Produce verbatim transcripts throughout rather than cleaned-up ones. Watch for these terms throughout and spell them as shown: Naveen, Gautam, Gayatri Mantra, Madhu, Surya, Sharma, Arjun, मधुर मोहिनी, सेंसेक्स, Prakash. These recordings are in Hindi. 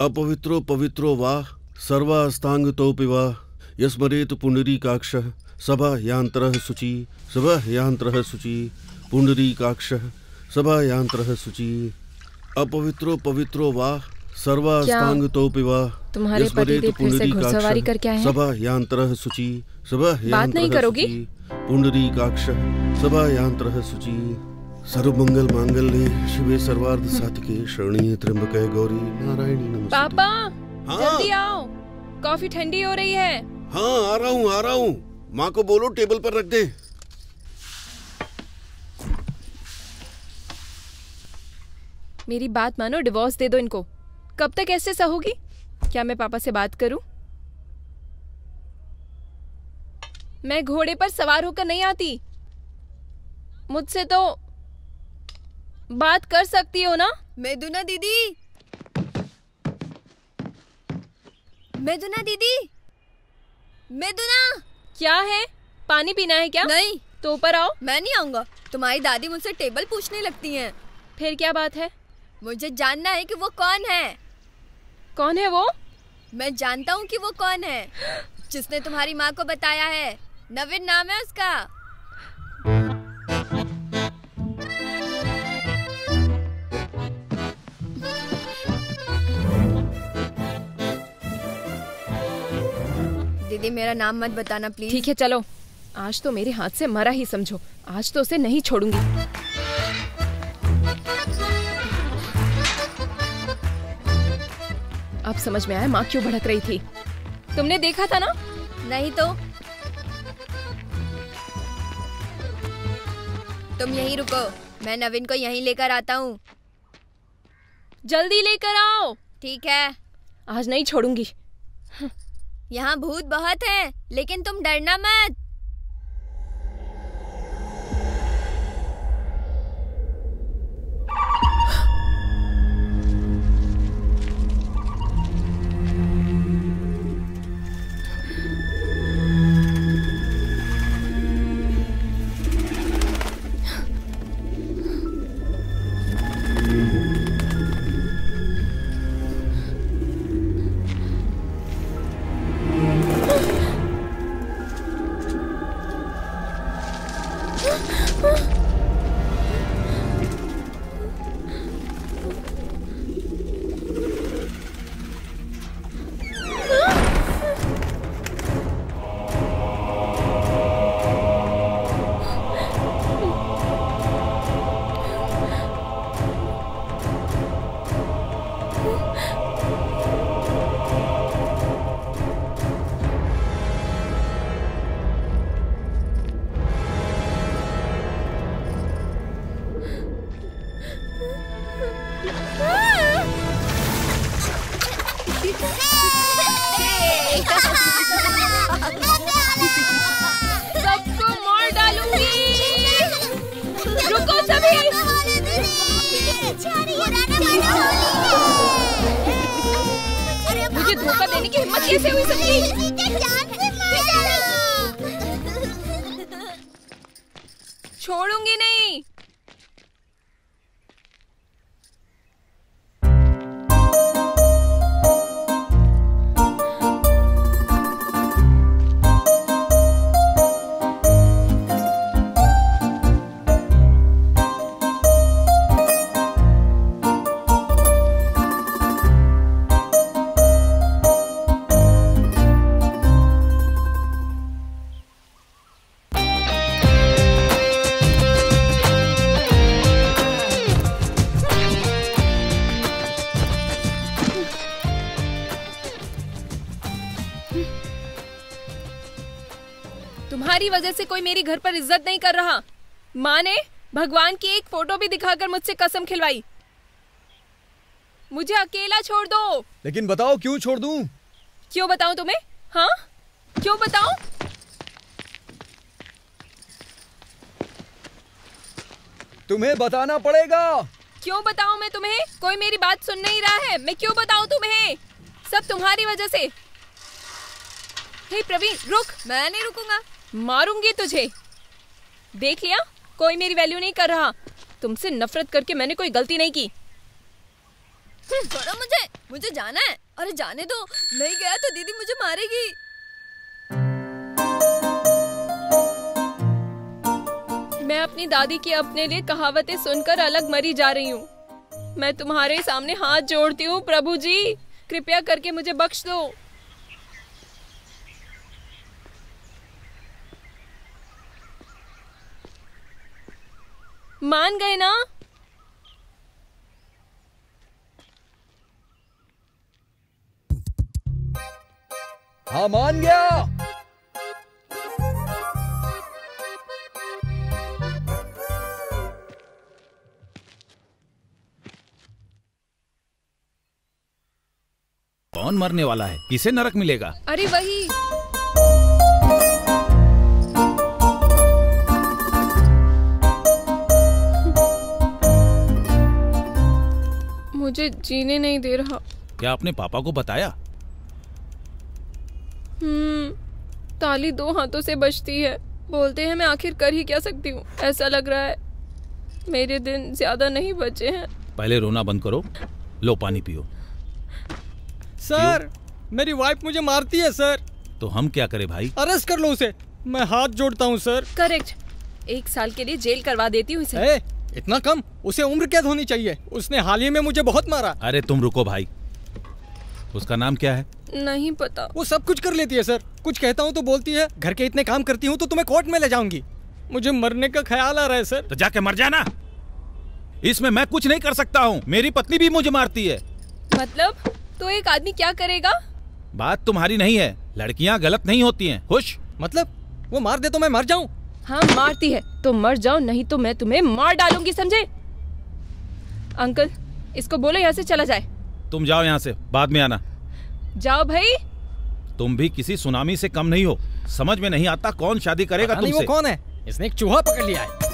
अपवित्रो पवित्रो वा सर्वास्तांगतोपि वा यस्मरेत पुंडरीकाक्षः सभायांतरः शुचि सभायांतरः शुचि पुंडरीकाक्षः सभायांतरः शुचि अपवित्रो पवित्रो वा सर्वास्तांगतोपि वा तुम्हारे पतिदेव फिर से घुड़सवारी करके आए हैं। सभायांतरः शुचि सभायांतरः शुचि पुंडरीकाक्षः सभायांतरः शुचि। सर्वमंगल मांगल्ये शिवे सर्वार्थ साधिके शरण्ये त्र्यंबके गौरी नारायणी नमस्ते। पापा हाँ? जल्दी आओ, कॉफी ठंडी हो रही है। हाँ आ रहा हूँ आ रहा हूँ, माँ को बोलो टेबल पर रख दे। मेरी बात मानो, डिवोर्स दे दो इनको। कब तक ऐसे सहोगी? क्या मैं पापा से बात करूँ? मैं घोड़े पर सवार होकर नहीं आती, मुझसे तो बात कर सकती हो ना। मैदुना दीदी, मैदुना दीदी, मैदुना। क्या है, पानी पीना है क्या? नहीं तो ऊपर आओ। मैं नहीं आऊँगा, तुम्हारी दादी मुझसे टेबल पूछने लगती हैं। फिर क्या बात है? मुझे जानना है कि वो कौन है। कौन है वो? मैं जानता हूँ कि वो कौन है जिसने तुम्हारी माँ को बताया है। नवीन नाम है उसका। दीदी मेरा नाम मत बताना प्लीज। ठीक है चलो, आज तो मेरे हाथ से मरा ही समझो, आज तो उसे नहीं छोड़ूंगी। अब समझ में आया माँ क्यों भड़क रही थी। तुमने देखा था ना? नहीं तो। तुम यहीं रुको, मैं नवीन को यहीं लेकर आता हूँ। जल्दी लेकर आओ। ठीक है, आज नहीं छोड़ूंगी। यहाँ भूत बहुत है, लेकिन तुम डरना मत। वजह से कोई मेरी घर पर इज्जत नहीं कर रहा। माँ ने भगवान की एक फोटो भी दिखाकर मुझसे कसम खिलवाई। मुझे अकेला छोड़ दो। लेकिन बताओ क्यों छोड़ दूं? क्यों बताऊं तुम्हें? हाँ क्यों बताऊं? तुम्हें बताना पड़ेगा। क्यों बताऊं मैं तुम्हें? कोई मेरी बात सुन नहीं रहा है, मैं क्यों बताऊं तुम्हें? सब तुम्हारी वजह से। हे प्रवीण रुक। मैं नहीं रुकूंगा, मारूंगी तुझे। देख लिया, कोई मेरी वैल्यू नहीं कर रहा। तुमसे नफरत करके मैंने कोई गलती नहीं की। छोड़ो मुझे, मुझे जाना है। अरे जाने दो, नहीं गया तो दीदी मुझे मारेगी। मैं अपनी दादी की अपने लिए कहावतें सुनकर अलग मरी जा रही हूँ। मैं तुम्हारे सामने हाथ जोड़ती हूँ, प्रभु जी कृपया करके मुझे बख्श दो। मान गए ना? हाँ मान गया। कौन मरने वाला है? किसे नरक मिलेगा? अरे वही। मुझे जीने नहीं दे रहा। क्या आपने पापा को बताया? हम्म, ताली दो हाथों से बजती है। बोलते हैं मैं आखिर कर ही क्या सकती हूँ। ऐसा लग रहा है मेरे दिन ज्यादा नहीं बचे हैं। पहले रोना बंद करो, लो पानी पियो। सर मेरी वाइफ मुझे मारती है सर। तो हम क्या करें भाई? अरेस्ट कर लो उसे। मैं हाथ जोड़ता हूँ सर। करेक्ट, एक साल के लिए जेल करवा देती हूँ इसे। ए, इतना कम? उसे उम्र कैद होनी चाहिए, उसने हाल ही में मुझे बहुत मारा। अरे तुम रुको भाई, उसका नाम क्या है? नहीं पता। वो सब कुछ कर लेती है सर, कुछ कहता हूँ तो बोलती है घर के इतने काम करती हूँ तो तुम्हें कोर्ट में ले जाऊंगी। मुझे मरने का ख्याल आ रहा है सर। तो जाके मर जाना, इसमें मैं कुछ नहीं कर सकता हूँ। मेरी पत्नी भी मुझे मारती है। मतलब तो एक आदमी क्या करेगा? बात तुम्हारी नहीं है, लड़कियाँ गलत नहीं होती है। खुश? मतलब वो मार दे तो मैं मर जाऊँ? हाँ मारती है तो मर जाओ, नहीं तो मैं तुम्हें मार डालूंगी, समझे? अंकल इसको बोलो यहाँ से चला जाए। तुम जाओ यहाँ से, बाद में आना। जाओ भाई। तुम भी किसी सुनामी से कम नहीं हो। समझ में नहीं आता कौन शादी करेगा तुमसे। वो कौन है? इसने एक चूहा पकड़ लिया है।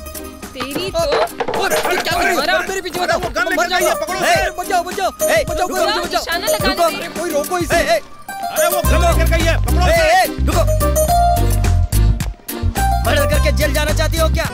तेरी तो मेरे पीछे हो रहा है। गन लेकर जाइए, पकड़ो उसे। बचाओ बचाओ बचाओ बचाओ, निशाना लगा दे। कोई रोको इसे। अरे वो गन लेकर गई है, पकड़ो उसे। रुको, मर्डर करके जेल जाना चाहती हो क्या?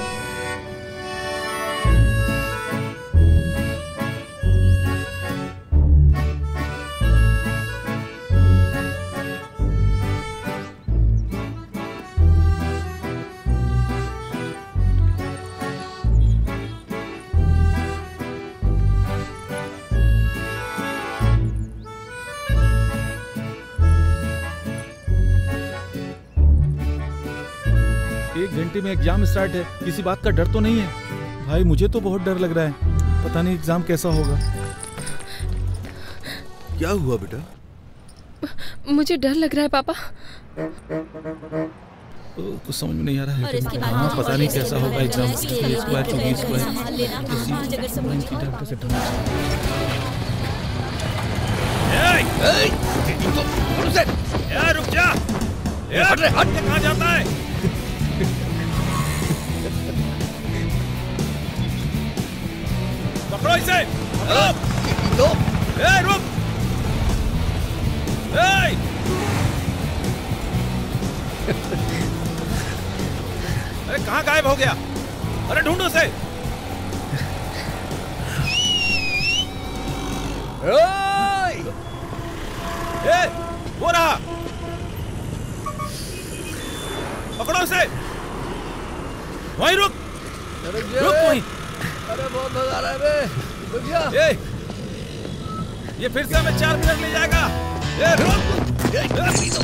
एक घंटे में एग्जाम स्टार्ट है, किसी बात का डर तो नहीं है? भाई मुझे तो बहुत डर लग रहा है, पता नहीं एग्जाम कैसा होगा। क्या हुआ बेटा? मुझे डर लग रहा है पापा। तो कुछ समझ में नहीं आ रहा है। हाँ पता नहीं कैसा होगा एग्जाम। पकड़ो इसे। दो। ए रुक। ए। अरे कहाँ गायब हो गया? अरे ढूंढो उसे। ए वो रहा, पकड़ो उसे। वहीं रुक, रुक वहीं। अरे बहुत मजा आ रहा है बे, रुक जा। ये ये फिर से हमें चार मिनट ले जाएगा। ये रुक, ये रुक।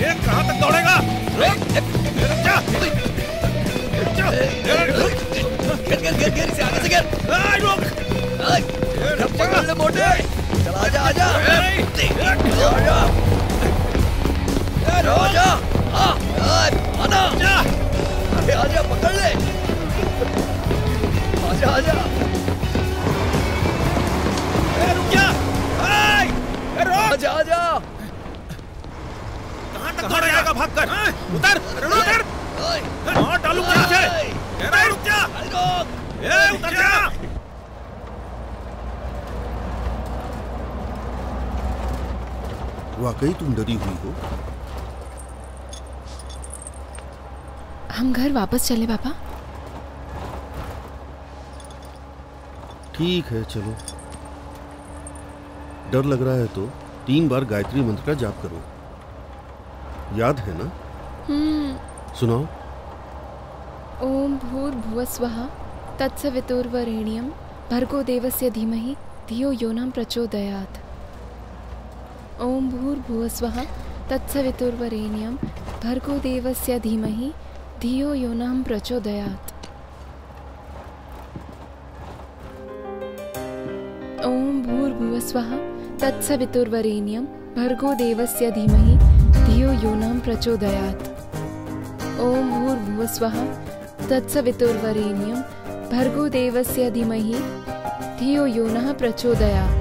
ये कहाँ तक दौड़ेगा? कहाँ तक दौड़ेगा भागकर? उतर उतर। हाँ डालूंगा तुझे। रुक जा। ए, उतर जा। वाकई तुम डरी हुई हो। हम घर वापस चले पापा? ठीक है चलो। डर लग रहा है तो तीन बार गायत्री मंत्र का जाप करो, याद है ना? हम्म। सुनाओ। ओम भूर्भुवः स्वः तत्सवितुर्वरेण्यं भर्गो देवस्य धीमहि धियो यो न प्रचोदयात्। ओम भूर्भुवः स्वः तत्सवितुर्वरेण्यं भर्गो देवस्य धीमहि धियो यो न प्रचोदयात्। ओम भूर्भुवः स्वः तत्सवितुर्वरेण्यं भर्गो देवस्य धीमहि धियो यो न प्रचोदयात्। ओम भूर्भुवः स्वः तत्सवितुर्वरेण्यं भर्गो देवस्य धीमहि धियो यो न प्रचोदयात्।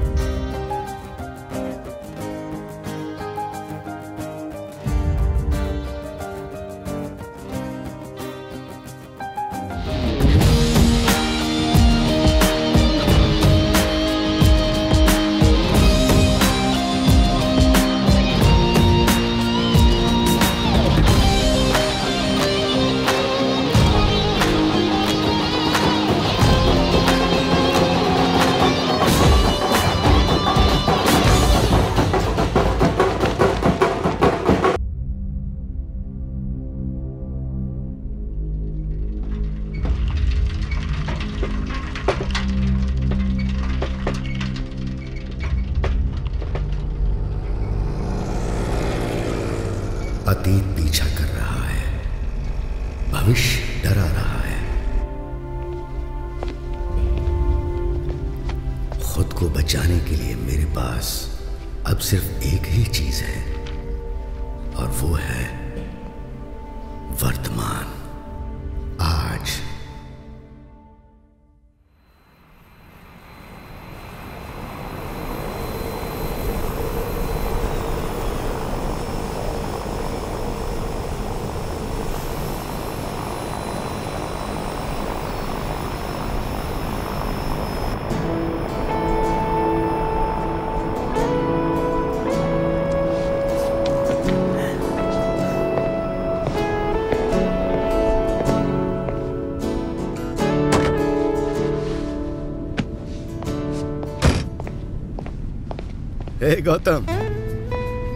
Hey Gautam.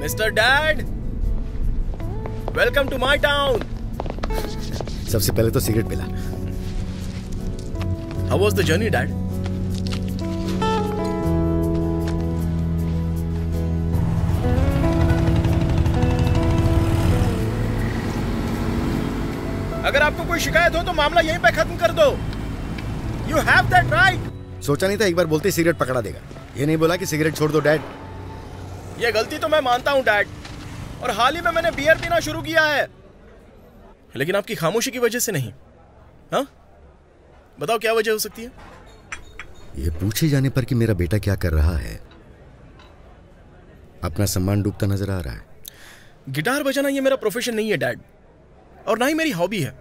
Mister Dad, welcome to my town. सबसे पहले तो सिगरेट पिला। How was the journey, Dad? अगर आपको कोई शिकायत हो तो मामला यहीं पे खत्म कर दो। You have that right. सोचा नहीं था एक बार बोलते ही सिगरेट पकड़ा देगा। ये नहीं बोला कि सिगरेट छोड़ दो डैड। ये गलती तो मैं मानता हूं डैड, और हाल ही में मैंने बियर पीना शुरू किया है, लेकिन आपकी खामोशी की वजह से नहीं। हाँ बताओ क्या वजह हो सकती है? ये पूछे जाने पर कि मेरा बेटा क्या कर रहा है, अपना सम्मान डूबता नजर आ रहा है। गिटार बजाना ये मेरा प्रोफेशन नहीं है डैड, और ना ही मेरी हॉबी है।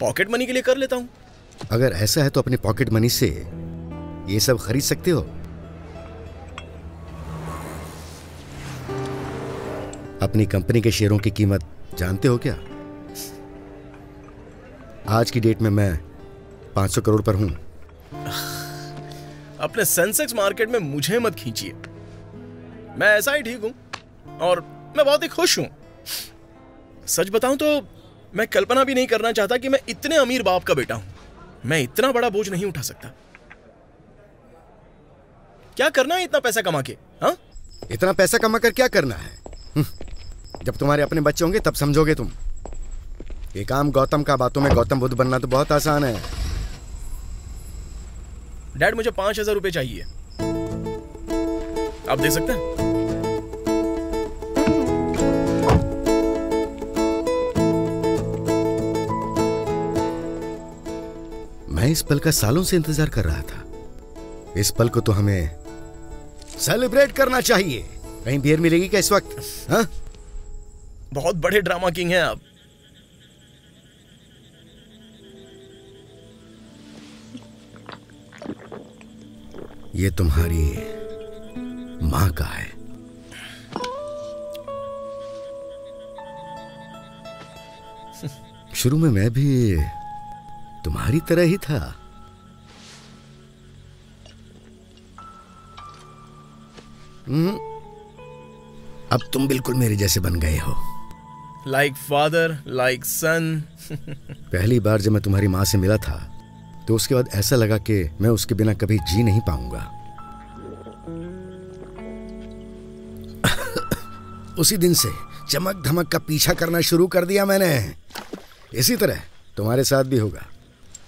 पॉकेट मनी के लिए कर लेता हूं। अगर ऐसा है तो अपने पॉकेट मनी से ये सब खरीद सकते हो। अपनी कंपनी के शेयरों की कीमत जानते हो क्या? आज की डेट में मैं पाँच सौ करोड़ पर हूं। अपने सेंसेक्स मार्केट में मुझे मत खींचिए, मैं ऐसा ही ठीक हूं और मैं बहुत ही खुश हूं। सच बताऊं तो मैं कल्पना भी नहीं करना चाहता कि मैं इतने अमीर बाप का बेटा हूं। मैं इतना बड़ा बोझ नहीं उठा सकता। क्या करना है इतना पैसा कमा के? हाँ इतना पैसा कमा कर क्या करना है? जब तुम्हारे अपने बच्चे होंगे तब समझोगे तुम। ये काम गौतम का, बातों में गौतम बुद्ध बनना तो बहुत आसान है। डैड मुझे पांच हजार रुपए चाहिए, आप दे सकते हैं? मैं इस पल का सालों से इंतजार कर रहा था। इस पल को तो हमें सेलिब्रेट करना चाहिए। कहीं बियर मिलेगी क्या इस वक्त? हा? बहुत बड़े ड्रामा किंग हैं आप। ये तुम्हारी माँ का है। शुरू में मैं भी तुम्हारी तरह ही था। अब तुम बिल्कुल मेरे जैसे बन गए हो। Like father, like son. पहली बार जब मैं तुम्हारी माँ से मिला था तो उसके बाद ऐसा लगा कि मैं उसके बिना कभी जी नहीं पाऊंगा। उसी दिन से चमक धमक का पीछा करना शुरू कर दिया मैंने। इसी तरह तुम्हारे साथ भी होगा।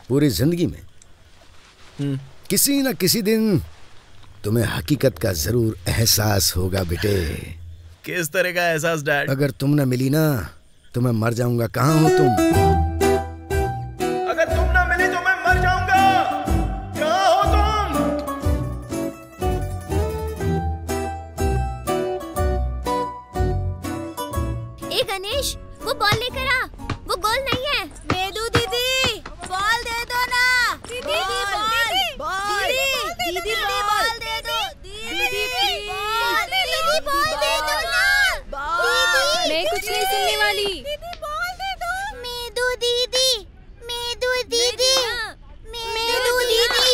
पूरी जिंदगी में hmm. किसी ना किसी दिन तुम्हें हकीकत का जरूर एहसास होगा बेटे। किस तरह का एहसास डैड? अगर तुम ना मिली ना तो मैं मर जाऊंगा। कहाँ हो तुम? अगर तुम ना मिली तो मैं मर जाऊंगा। कहाँ हो तुम? ए गणेश, वो बॉल लेकर आ। वो गोल नहीं है। मेदू दीदी बॉल दे दो ना। दीदी बॉल बॉल दीदी बॉल दे दो। दीदी दीदी बॉल दे दो ना। मैं कुछ नहीं सुनने वाली। दीदी बॉल दे दो। मेदू दीदी मेदू दीदी मेदू दीदी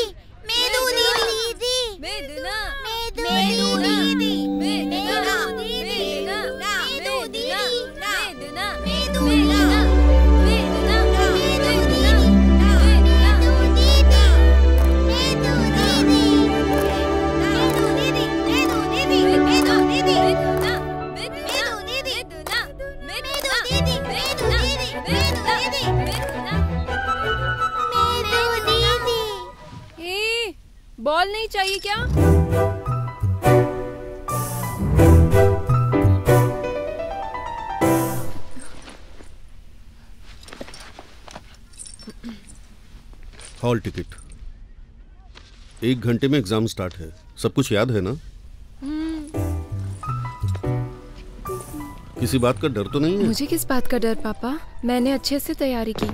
मेदू दीदी मेदू ना मेदू दीदी मेदू दीदी मेदू दीदी मेदू ना। बॉल नहीं चाहिए क्या? Hall ticket. एक घंटे में एग्जाम स्टार्ट है। सब कुछ याद है ना? किसी बात का डर तो नहीं है? मुझे किस बात का डर पापा? मैंने अच्छे से तैयारी की।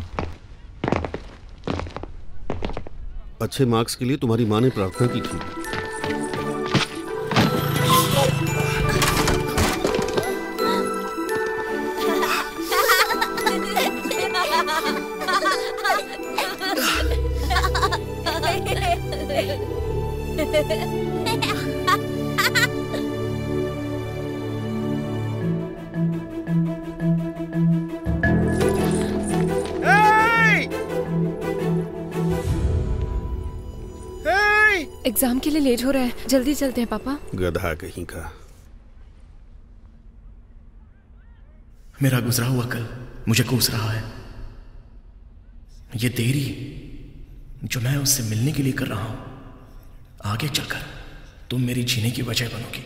अच्छे मार्क्स के लिए तुम्हारी माँ ने प्रार्थना की थी। एग्जाम के लिए लेट हो रहा है, जल्दी चलते हैं पापा। गधा कहीं का। मेरा गुजरा हुआ कल मुझे कोस रहा है। ये देरी जो मैं उससे मिलने के लिए कर रहा हूं, आगे चलकर तुम मेरी जीने की वजह बनोगी।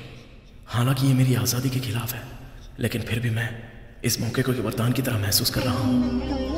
हालांकि ये मेरी आजादी के खिलाफ है, लेकिन फिर भी मैं इस मौके को वरदान की तरह महसूस कर रहा हूं।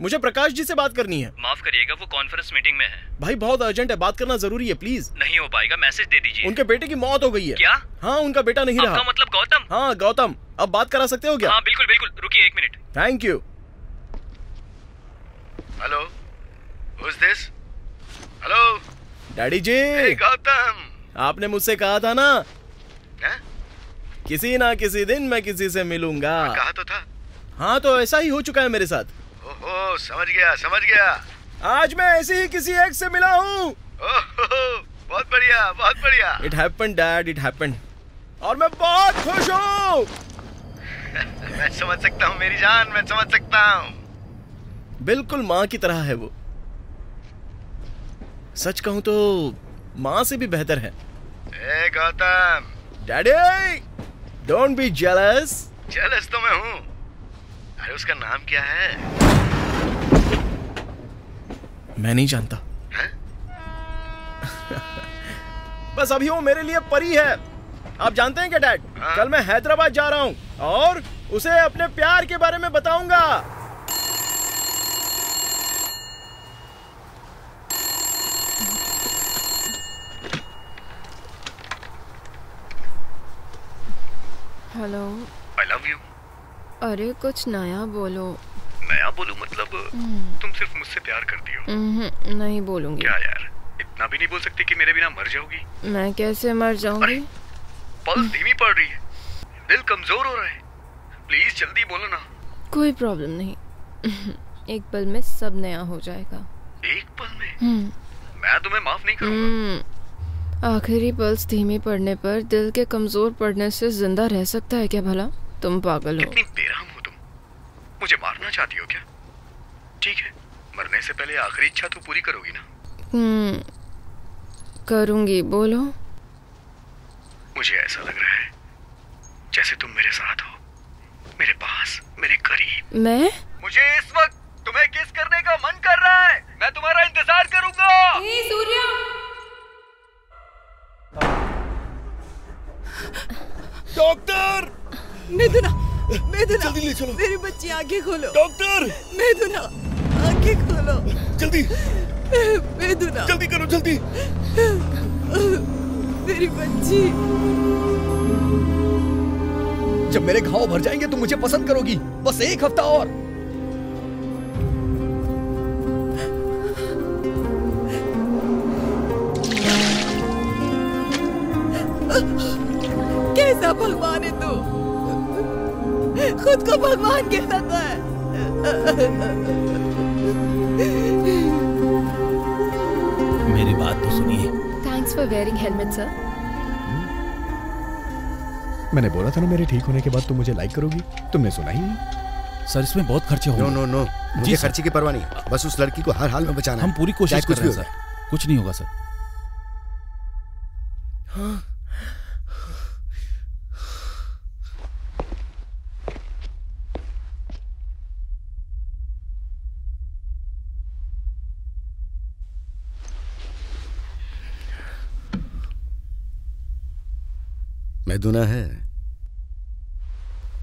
मुझे प्रकाश जी से बात करनी है। माफ करिएगा, वो कॉन्फ्रेंस मीटिंग में है। भाई बहुत अर्जेंट है, बात करना जरूरी है। प्लीज। नहीं हो पाएगा, मैसेज दे दीजिए। उनके बेटे की मौत हो गई है। क्या? हाँ, उनका बेटा नहीं रहा। मतलब गौतम? हाँ गौतम। अब बात करा सकते हो क्या? हाँ बिल्कुल बिल्कुल, रुकिए एक minute. Thank you. Hello, who is this? Hello daddy ji. hey, Gautam, आपने मुझसे कहा था ना है? किसी ना किसी दिन मैं किसी से मिलूंगा। कहा तो था। हाँ तो ऐसा ही हो चुका है मेरे साथ। ओहो, समझ गया समझ गया। आज मैं ऐसे ही किसी एक से मिला हूँ। बहुत बढ़िया बहुत बढ़िया। It happened, Dad, it happened. और मैं बहुत खुश हूँ। मैं समझ सकता हूँ मेरी जान, मैं समझ सकता हूँ। बिल्कुल माँ की तरह है वो। सच कहूँ तो माँ से भी बेहतर है। ए Gautam. Daddy, don't be jealous. Jealous तो मैं हूँ। अरे उसका नाम क्या है? मैं नहीं जानता। बस अभी वो मेरे लिए परी है। आप जानते हैं क्या डैड? कल मैं हैदराबाद जा रहा हूँ और उसे अपने प्यार के बारे में बताऊंगा। हेलो। I love you. अरे कुछ नया बोलो। नया बोलूं मतलब तुम सिर्फ मुझसे प्यार करती हो। नहीं, नहीं बोलूंगी। क्या यार, इतना भी नहीं बोल सकती कि मेरे बिना मर जाओगी? मैं कैसे मर जाऊंगी? पल्स धीमी पड़ रही है, दिल कमजोर हो रहा है, प्लीज जल्दी बोलो ना। कोई प्रॉब्लम नहीं, एक पल में सब नया हो जाएगा। एक पल में? मैं तुम्हें माफ नहीं करूँगा। आखिरी पल्स धीमी पड़ने पर दिल के कमजोर पड़ने से जिंदा रह सकता है क्या भला? तुम पागल हो। कितनी बेरहम हो तुम, मुझे मारना चाहती हो क्या? ठीक है, मरने से पहले आखिरी इच्छा तो पूरी करोगी ना? हम्म, करूँगी। बोलो। मुझे ऐसा लग रहा है जैसे तुम मेरे साथ हो, मेरे पास, मेरे करीब। मैं? मुझे इस वक्त तुम्हें किस करने का मन कर रहा है। मैं तुम्हारा इंतजार करूंगा। हे सूर्या। डॉक्टर। मिथुना, मिथुना जल्दी ले चलो। मेरी बच्ची आंखें खोलो। डॉक्टर। मिथुना आंखें खोलो जल्दी। मिथुना जल्दी करो, जल्दी। मेरी बच्ची। जब मेरे घाव भर जाएंगे तुम मुझे पसंद करोगी। बस एक हफ्ता और। कैसा भगवान है तू, खुद को भगवान कहता है। मेरी बात तो सुनिए। Thanks for wearing helmet sir. मैंने बोला था ना मेरे ठीक होने के बाद तुम मुझे लाइक करोगी, तुमने सुना ही नहीं। सर इसमें बहुत खर्चे होंगे। नो नो नो मुझे खर्चे की परवाह नहीं, बस उस लड़की को हर हाल में बचाना। हम पूरी कोशिश कर रहे हैं सर, कुछ नहीं होगा सर। हाँ मैदुना है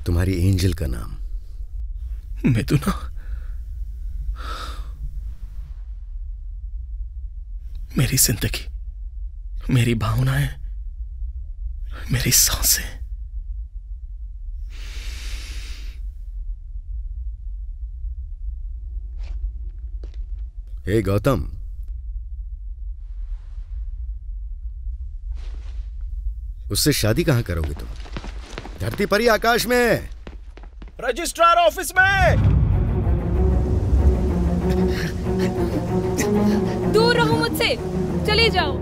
तुम्हारी एंजल का नाम। मैदुना, मेरी जिंदगी, मेरी भावनाएं, मेरी सांसें। हे गौतम, उससे शादी कहाँ करोगे तुम? धरती पर ही आकाश में, रजिस्ट्रार ऑफिस में। दूर रहो मुझसे, चले जाओ।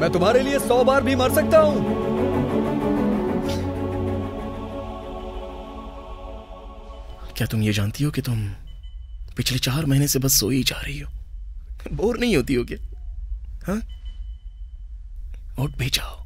मैं तुम्हारे लिए सौ बार भी मर सकता हूं। क्या तुम ये जानती हो कि तुम पिछले चार महीने से बस सोई जा रही हो? बोर नहीं होती हो क्या? हाँ, उठ भी जाओ।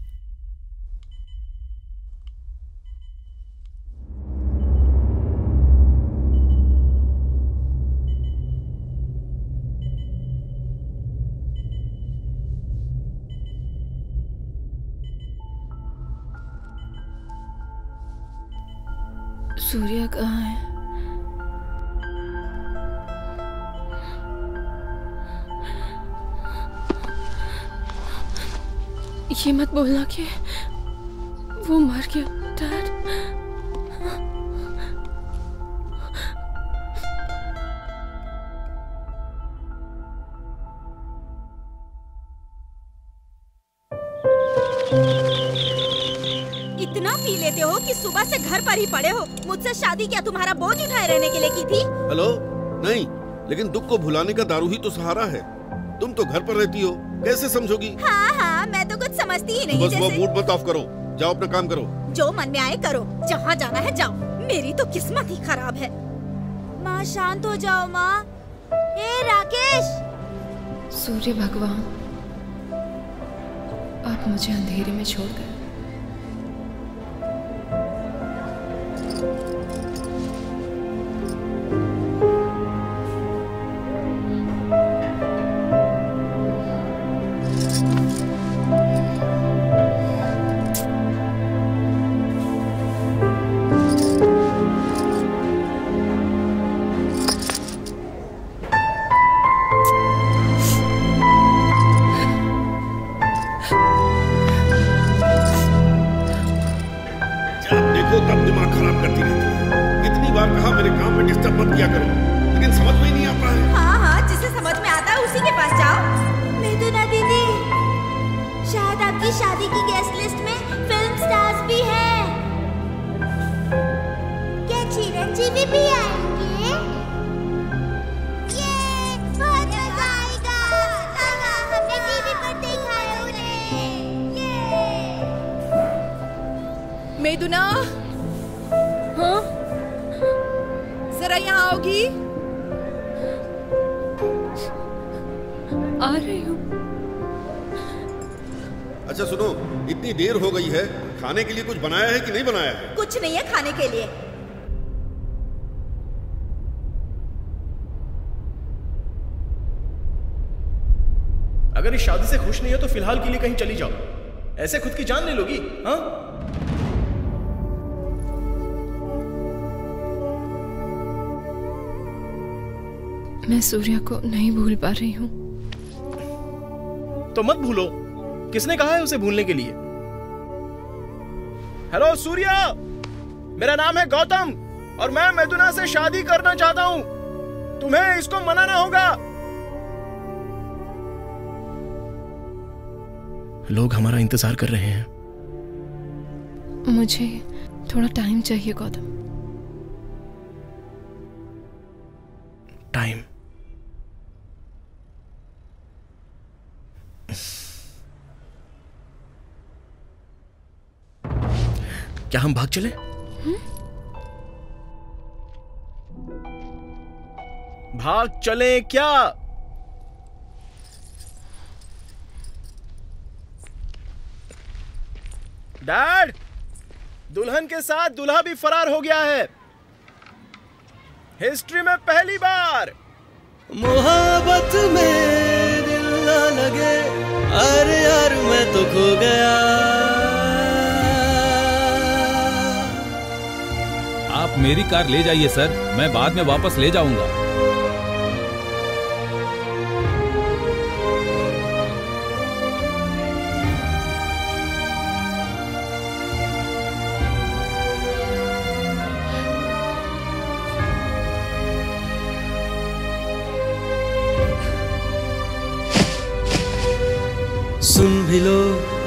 सूर्या कहाँ है? ये मत बोलना कि वो मर गया। डैड, इतना पी लेते हो कि सुबह से घर पर ही पड़े हो। मुझसे शादी क्या तुम्हारा बोझ उठाए रहने के लिए की थी? हेलो, नहीं, लेकिन दुख को भुलाने का दारू ही तो सहारा है। तुम तो घर पर रहती हो, कैसे समझोगी? हाँ हाँ, मैं तो कुछ समझती ही नहीं। बस वो मूड मत ऑफ करो, जाओ अपना काम करो। जो मन में आए करो, जहाँ जाना है जाओ। मेरी तो किस्मत ही खराब है। माँ शांत हो जाओ माँ। ए राकेश। सूर्य भगवान, आप मुझे अंधेरे में छोड़ कर। खराब करती रहती है। इतनी बार कहा मेरे काम में डिस्टर्ब मत किया करो, लेकिन समझ में ही नहीं आता है। हाँ हाँ, जिसे समझ में आता है उसी के पास जाओ। मैं तो ना दीदी, शायद आपकी शादी की गेस्ट लिस्ट में फिल्म स्टार्स भी है, क्या चिरंजीवी भी आएंगे? मेदुना, हाँ? जरा यहाँ आओगी? आ रही हूँ। अच्छा सुनो, इतनी देर हो गई है, खाने के लिए कुछ बनाया है कि नहीं बनाया है? कुछ नहीं है खाने के लिए। अगर इस शादी से खुश नहीं हो तो फिलहाल के लिए कहीं चली जाओ, ऐसे खुद की जान ले लोगी? हाँ मैं सूर्या को नहीं भूल पा रही हूँ। तो मत भूलो, किसने कहा है उसे भूलने के लिए? हेलो सूर्या, मेरा नाम है गौतम और मैं मेदुना से शादी करना चाहता हूँ। तुम्हें इसको मनाना होगा। लोग हमारा इंतजार कर रहे हैं। मुझे थोड़ा टाइम चाहिए गौतम। टाइम? क्या हम भाग चले? हुँ? भाग चले क्या? डैड, दुल्हन के साथ दूल्हा भी फरार हो गया है, हिस्ट्री में पहली बार। मोहब्बत में दिल ना लगे, अरे यार मैं तो खो गया। आप मेरी कार ले जाइए सर, मैं बाद में वापस ले जाऊंगा।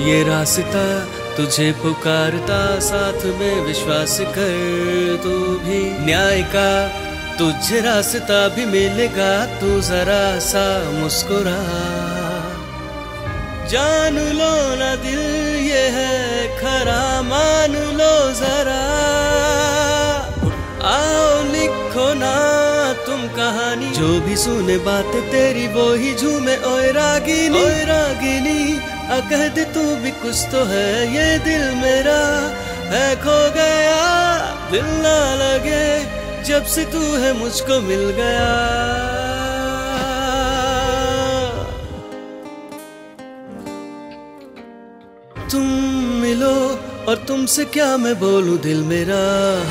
ये रास्ता तुझे पुकारता, साथ में विश्वास कर तू भी न्याय का, तुझे रास्ता भी मिलेगा। तू जरा सा मुस्कुरा, जान लो ना दिल ये है खरा, मान लो जरा। आओ लिखो ना तुम कहानी, जो भी सुने बात तेरी वो ही झूमे। ओए रागिनी, ओए रागिनी, आ कह दे तू भी कुछ तो है, ये दिल मेरा है खो गया। दिल ना लगे, जब से तू है मुझको मिल गया। तुम मिलो और तुमसे क्या मैं बोलूं, दिल मेरा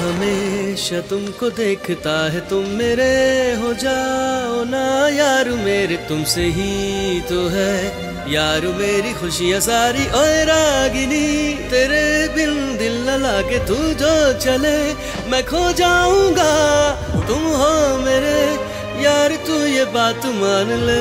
हमेशा तुमको देखता है। तुम मेरे हो जाओ ना यार, मेरे तुमसे ही तो है यार मेरी खुशियाँ सारी। ओए रागिनी, तेरे बिन दिल न लागे, तू जो चले मैं खो जाऊंगा। तुम हो मेरे यार, तू ये बात मान ले।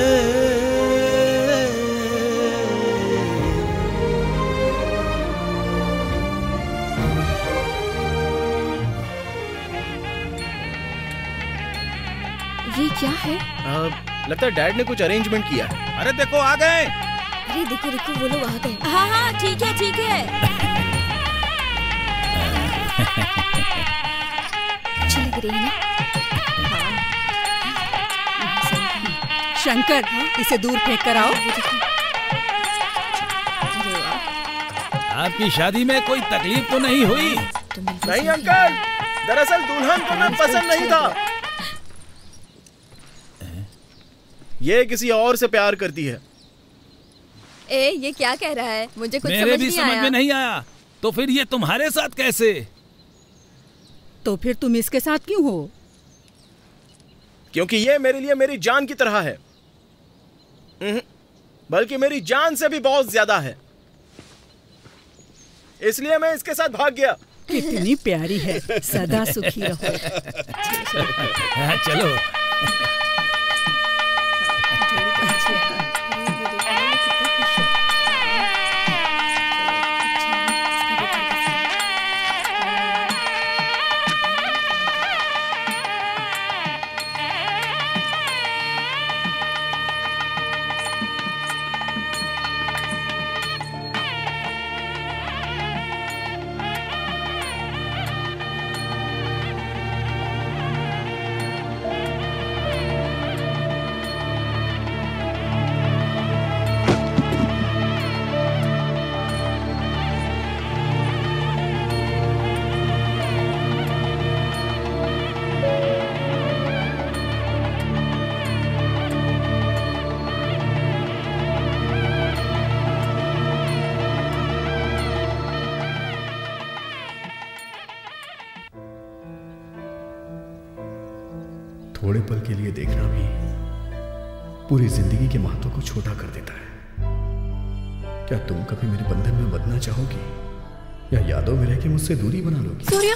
ये क्या है? आ, लगता है डैड ने कुछ अरेंजमेंट किया। अरे देखो आ गए। अरे देखो देखो वो लोग आ गए। हाँ हाँ ठीक है ठीक है। अच्छी लग रही है ना? हाँ। शंकर, इसे दूर फेंक कर आओ। आपकी शादी में कोई तकलीफ तो नहीं हुई? नहीं अंकल, दरअसल दुल्हन को मैं पसंद नहीं था, ये किसी और से प्यार करती है। ए, ये क्या कह रहा है? मुझे कुछ मेरे समझ भी नहीं समझ आया। में नहीं आया तो फिर ये तुम्हारे साथ कैसे? तो फिर तुम इसके साथ क्यों हो? क्योंकि ये मेरे लिए मेरी जान की तरह है, बल्कि मेरी जान से भी बहुत ज्यादा है, इसलिए मैं इसके साथ भाग गया। कितनी प्यारी है, सदा सुखी रहो। चलो थोड़े पल के लिए देखना भी पूरी जिंदगी के महत्व को छोटा कर देता है। क्या तुम कभी मेरे बंधन में बंधना चाहोगी या यादों में रह के मुझसे दूरी बना लोगी? सूर्या,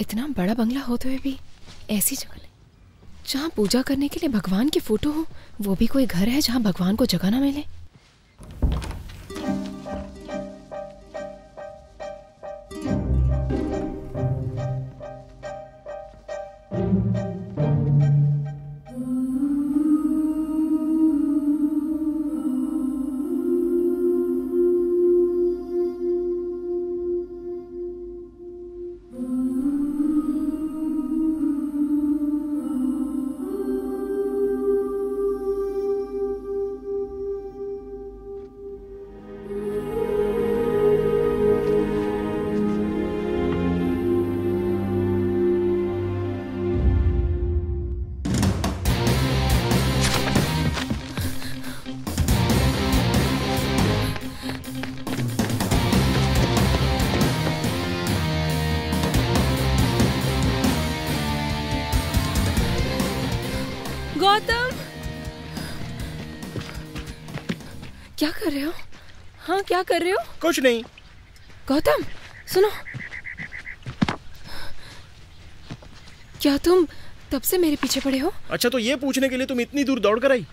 इतना बड़ा बंगला होते हुए भी ऐसी जगह जहाँ पूजा करने के लिए भगवान की फोटो हो, वो भी कोई घर है जहाँ भगवान को जगह ना मिले। क्या कर रहे हो? हाँ, क्या कर रहे हो? कुछ नहीं। गौतम सुनो, क्या तुम तब से मेरे पीछे पड़े हो? अच्छा, तो ये पूछने के लिए तुम इतनी दूर दौड़ कर आई?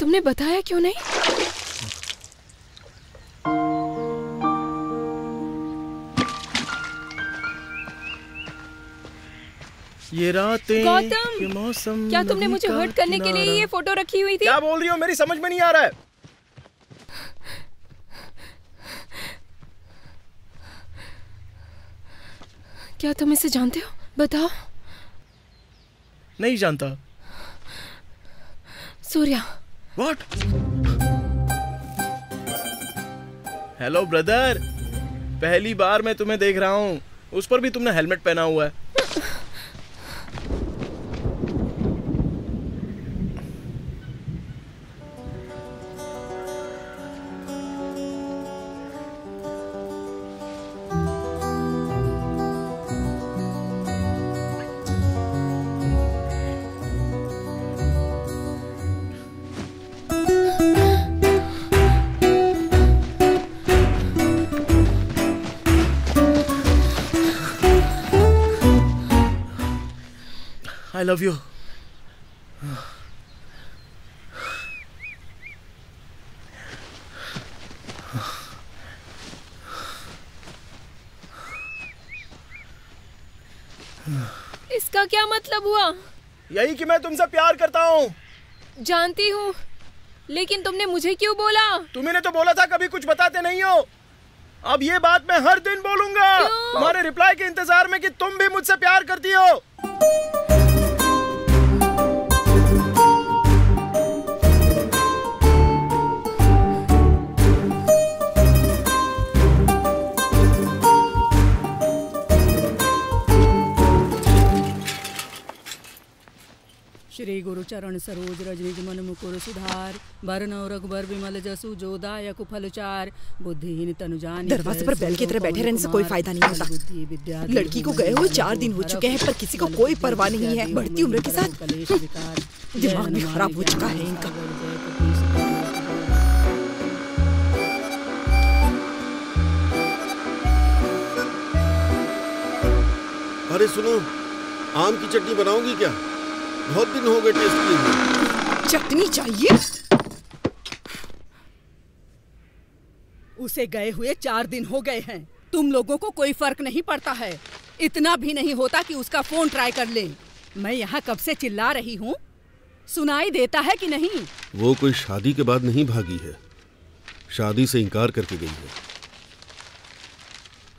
तुमने बताया क्यों नहीं? ये रातें के मौसम, क्या तुमने मुझे हर्ट करने के लिए ये फोटो रखी हुई थी? क्या बोल रही हो, मेरी समझ में नहीं आ रहा है। क्या तुम इसे जानते हो? बताओ। नहीं जानता। सूर्या। व्हाट? हेलो ब्रदर, पहली बार मैं तुम्हें देख रहा हूँ। उस पर भी तुमने हेलमेट पहना हुआ है। I love you. इसका क्या मतलब हुआ? यही कि मैं तुमसे प्यार करता हूँ। जानती हूँ, लेकिन तुमने मुझे क्यों बोला? तुमने तो बोला था कभी कुछ बताते नहीं हो। अब ये बात मैं हर दिन बोलूंगा तुम्हारे रिप्लाई के इंतजार में कि तुम भी मुझसे प्यार करती हो। श्री गुरु चरण सरोज रजनिज मन मुकुर सुधार, बरनौ रघुबर विमल जसु जो दायक फलचार, बुद्धिहीन तनु जानि। दरवाजे पर बैल की तरह बैठे रहने से कोई फायदा नहीं होता। लड़की को गए हुए चार दिन हो चुके हैं पर किसी को कोई परवाह नहीं है। बढ़ती उम्र के साथ दिमाग भी खराब हो चुका है इनका। अरे सुनो, आम की चटनी बनाऊंगी क्या? बहुत दिन हो गए टेस्ट किए। चटनी चाहिए? उसे गए हुए चार दिन हो गए हैं। तुम लोगों को कोई फर्क नहीं पड़ता है। इतना भी नहीं होता कि उसका फोन ट्राई कर ले। मैं यहाँ कब से चिल्ला रही हूँ, सुनाई देता है कि नहीं? वो कोई शादी के बाद नहीं भागी है, शादी से इनकार करके गई है।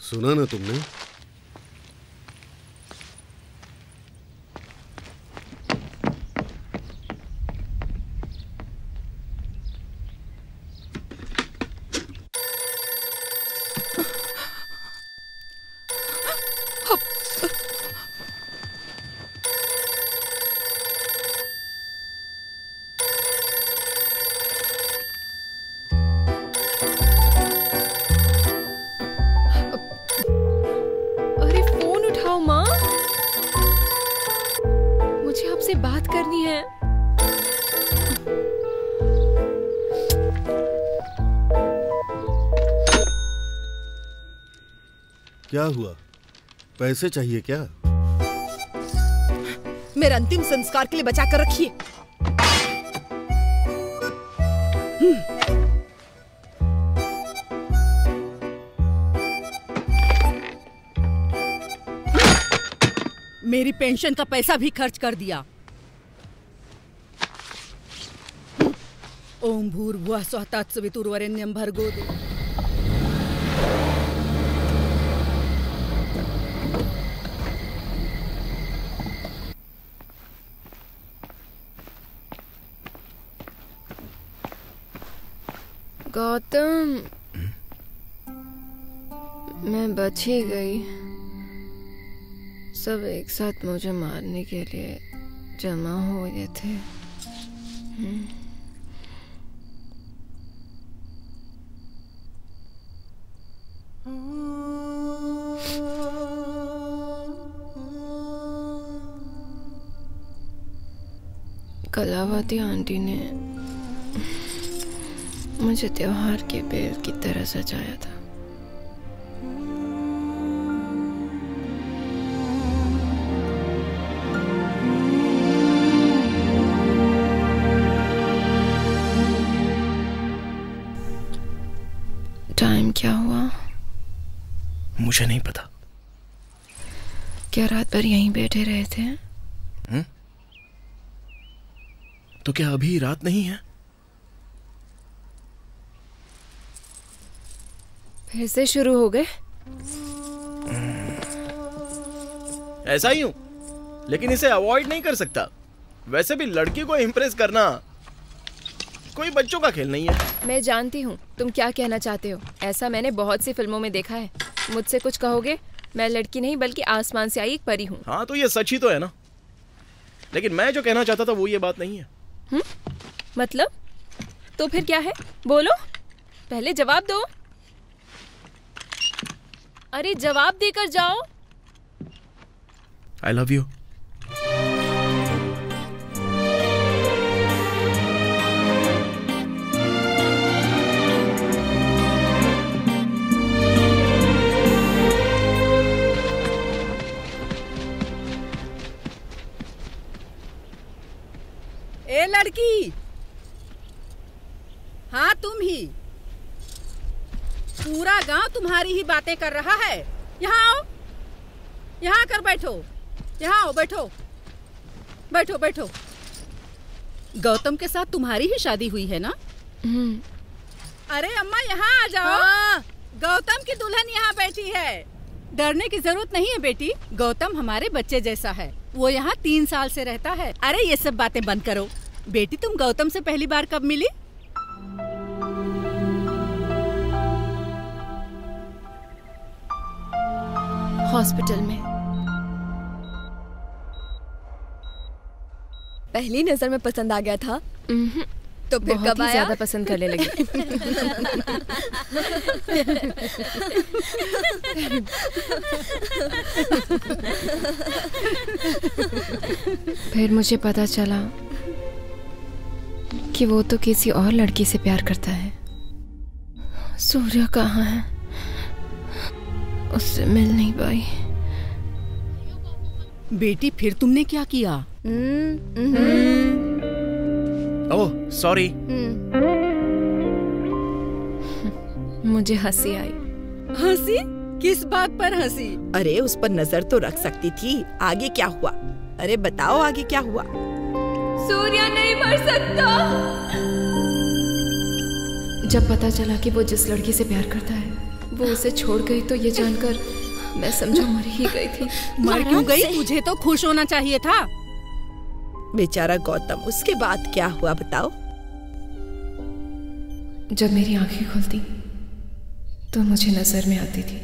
सुना ना तुमने? क्या हुआ? पैसे चाहिए क्या? मेरे अंतिम संस्कार के लिए बचा कर रखिए। मेरी पेंशन का पैसा भी खर्च कर दिया। ओम भूर्भुवः स्वः तत्सवितुर्वरेण्यं भर्गो देवो। गौतम, मैं बची गई। सब एक साथ मुझे मारने के लिए जमा हो गए थे। कलावती आंटी ने मुझे त्योहार के बेल की तरह सजाया था। टाइम क्या हुआ? मुझे नहीं पता। क्या रात भर यहीं बैठे रहे थे? हुँ? तो क्या अभी रात नहीं है? फिर से शुरू हो गए? ऐसा ही हूँ, लेकिन इसे अवॉइड नहीं कर सकता। वैसे भी लड़की को इम्प्रेस करना कोई बच्चों का खेल नहीं है। मैं जानती हूँ तुम क्या कहना चाहते हो। ऐसा मैंने बहुत सी फिल्मों में देखा है। मुझसे कुछ कहोगे? मैं लड़की नहीं बल्कि आसमान से आई एक परी हूँ। हाँ, तो ये सच ही तो है ना। लेकिन मैं जो कहना चाहता था वो ये बात नहीं है। हुँ? मतलब तो फिर क्या है? बोलो, पहले जवाब दो। अरे जवाब देकर जाओ। आई लव यू। ए लड़की, हाँ तुम ही। पूरा गांव तुम्हारी ही बातें कर रहा है। यहाँ आओ, यहाँ कर बैठो। यहाँ आओ, बैठो बैठो बैठो। गौतम के साथ तुम्हारी ही शादी हुई है ना? अरे अम्मा, यहाँ आ जाओ। हाँ। गौतम की दुल्हन यहाँ बैठी है। डरने की जरूरत नहीं है बेटी, गौतम हमारे बच्चे जैसा है। वो यहाँ तीन साल से रहता है। अरे ये सब बातें बंद करो बेटी। तुम गौतम से पहली बार कब मिली? हॉस्पिटल में। पहली नजर में पसंद आ गया था तो फिर कब आया? ज़्यादा पसंद करने लगी। फिर मुझे पता चला कि वो तो किसी और लड़की से प्यार करता है। सूर्या कहाँ है? उससे मिल नहीं पाई। बेटी फिर तुमने क्या किया? Oh sorry. मुझे हंसी आई। हंसी? किस बात पर हंसी? अरे उस पर नजर तो रख सकती थी। आगे क्या हुआ? अरे बताओ आगे क्या हुआ? सूर्या नहीं मर सकता। जब पता चला कि वो जिस लड़की से प्यार करता है वो उसे छोड़ गई तो ये जानकर मैं समझा मर ही गई थी। मर क्यों गई? तुझे तो खुश होना चाहिए था। बेचारा गौतम, उसके बाद क्या हुआ बताओ? जब मेरी आंखें खुलती तो मुझे नजर में आती थी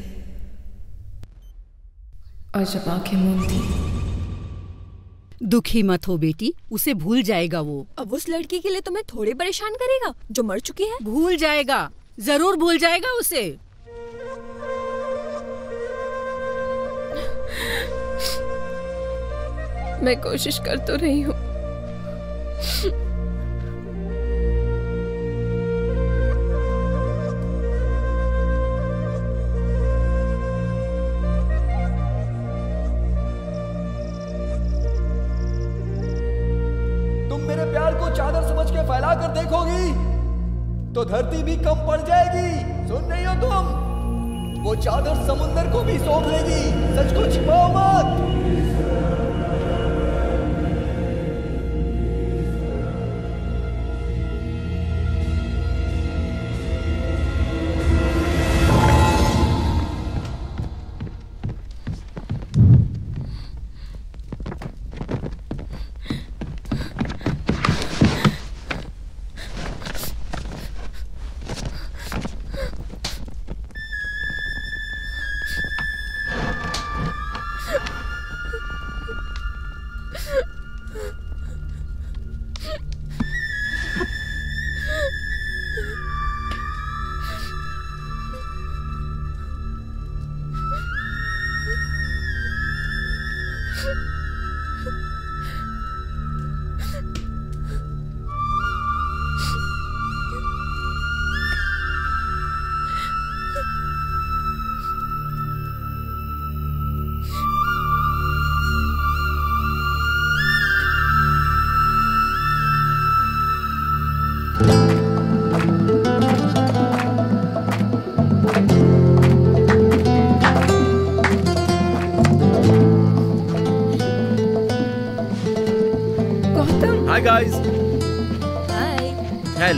और जब आंखें मूंदती। दुखी मत हो बेटी, उसे भूल जाएगा वो। अब उस लड़की के लिए तुम्हें थोड़ी परेशान करेगा जो मर चुकी है? भूल जाएगा, जरूर भूल जाएगा उसे। मैं कोशिश कर तो रही हूँ। तुम मेरे प्यार को चादर समझ के फैला कर देखोगी तो धरती भी कम पड़ जाएगी। सुन रही हो तुम? वो चादर समुंदर को भी सोख लेगी। सच को छिपाओ मत।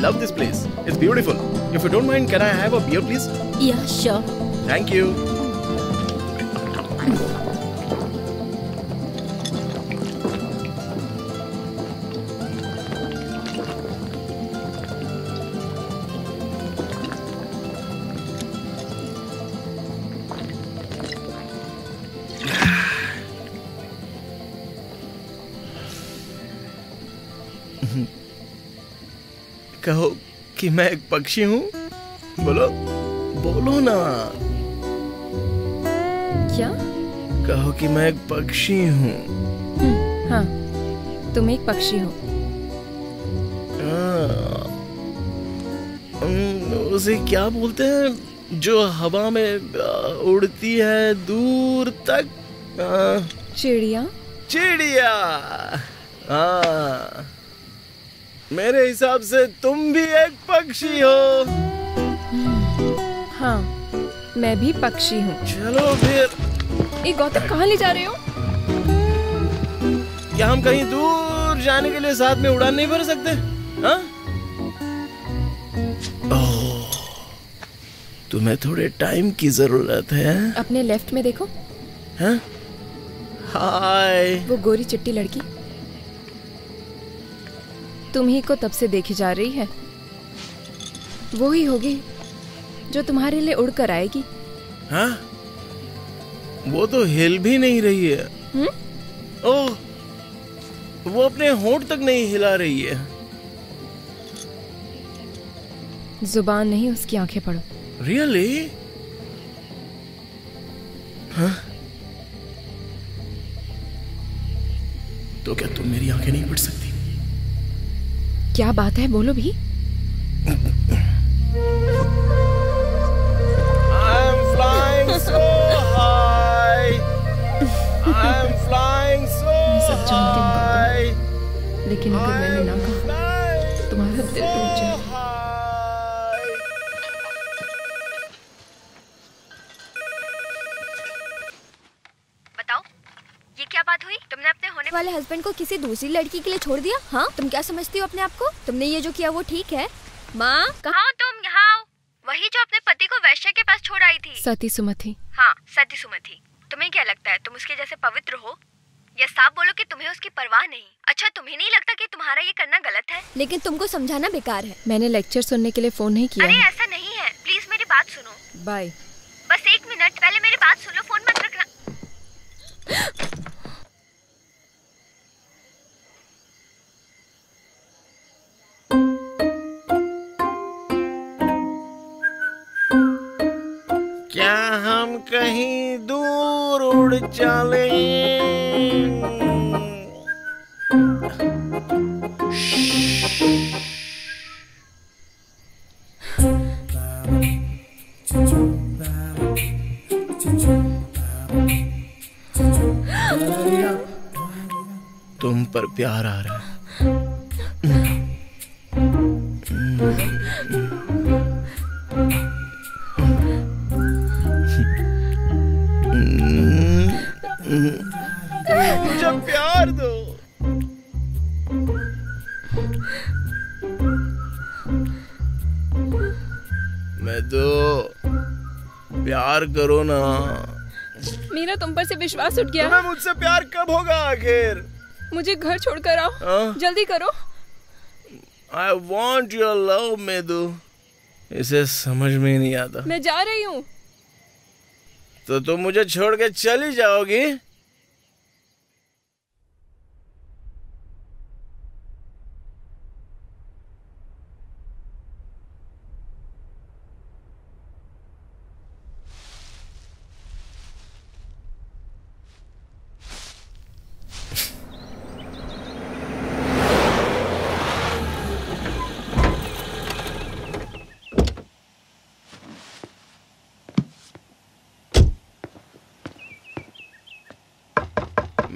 Love this place. It's beautiful. If you don't mind, can I have a beer, please? Yeah, sure. Thank you. कहो कि मैं एक पक्षी हूँ। बोलो बोलो ना। क्या? कहो कि मैं एक पक्षी हूँ। हाँ, तुम एक पक्षी हो। उसे क्या बोलते हैं जो हवा में उड़ती है दूर तक? चिड़िया। चिड़िया। हाँ, मेरे हिसाब से तुम भी एक पक्षी हो। हाँ, मैं भी पक्षी हूँ। चलो फिर। ये गौतम कहाँ ले जा रहे हो? क्या हम कहीं दूर जाने के लिए साथ में उड़ान नहीं भर सकते? हाँ? ओह, तुम्हें थोड़े टाइम की जरूरत है। अपने लेफ्ट में देखो। हाँ? हाय। वो गोरी चिट्टी लड़की तुम्ही को तब से देखी जा रही है। वो ही होगी जो तुम्हारे लिए उड़ कर आएगी। हाँ? वो तो हिल भी नहीं रही है। हुँ? ओह, वो अपने होंठ तक नहीं हिला रही है। जुबान नहीं, उसकी आंखें पढ़ो। रियली? हाँ? तो क्या तुम मेरी आंखें नहीं पढ़ सकती? क्या बात है, बोलो भी। I'm flying so high. I'm flying so high. लेकिन अगर मैंने ना कहा तो तुम्हारा दिल टूट जाए। वाले हस्बैंड को किसी दूसरी लड़की के लिए छोड़ दिया? हाँ, तुम क्या समझती हो अपने आप को? तुमने ये जो किया वो ठीक है? माँ कहाँ हो तुम? यहाँ हो, वही जो अपने पति को वैश्य के पास छोड़ आई थी। सती सुमति। हाँ, सती सुमति। तुम्हें क्या लगता है तुम उसके जैसे पवित्र हो? या साफ बोलो कि तुम्हें उसकी परवाह नहीं। अच्छा, तुम्हें नहीं लगता कि तुम्हारा ये करना गलत है? लेकिन तुमको समझाना बेकार है। मैंने लेक्चर सुनने के लिए फोन नहीं किया। अरे ऐसा नहीं है, प्लीज मेरी बात सुनो। बाय। बस एक मिनट, पहले मेरी बात सुन लो, फोन मत रखना। क्या हम कहीं दूर उड़ चले? तुम पर प्यार आ रहा है। मुझे प्यार दो। मैं तो प्यार करो ना। मेरा तुम पर से विश्वास उठ गया। तुम्हें मुझसे प्यार कब होगा आखिर? मुझे घर छोड़कर आओ। आ? जल्दी करो। I want your love, medu. इसे समझ में नहीं आता। मैं जा रही हूँ। तो तुम मुझे छोड़ के चली जाओगी?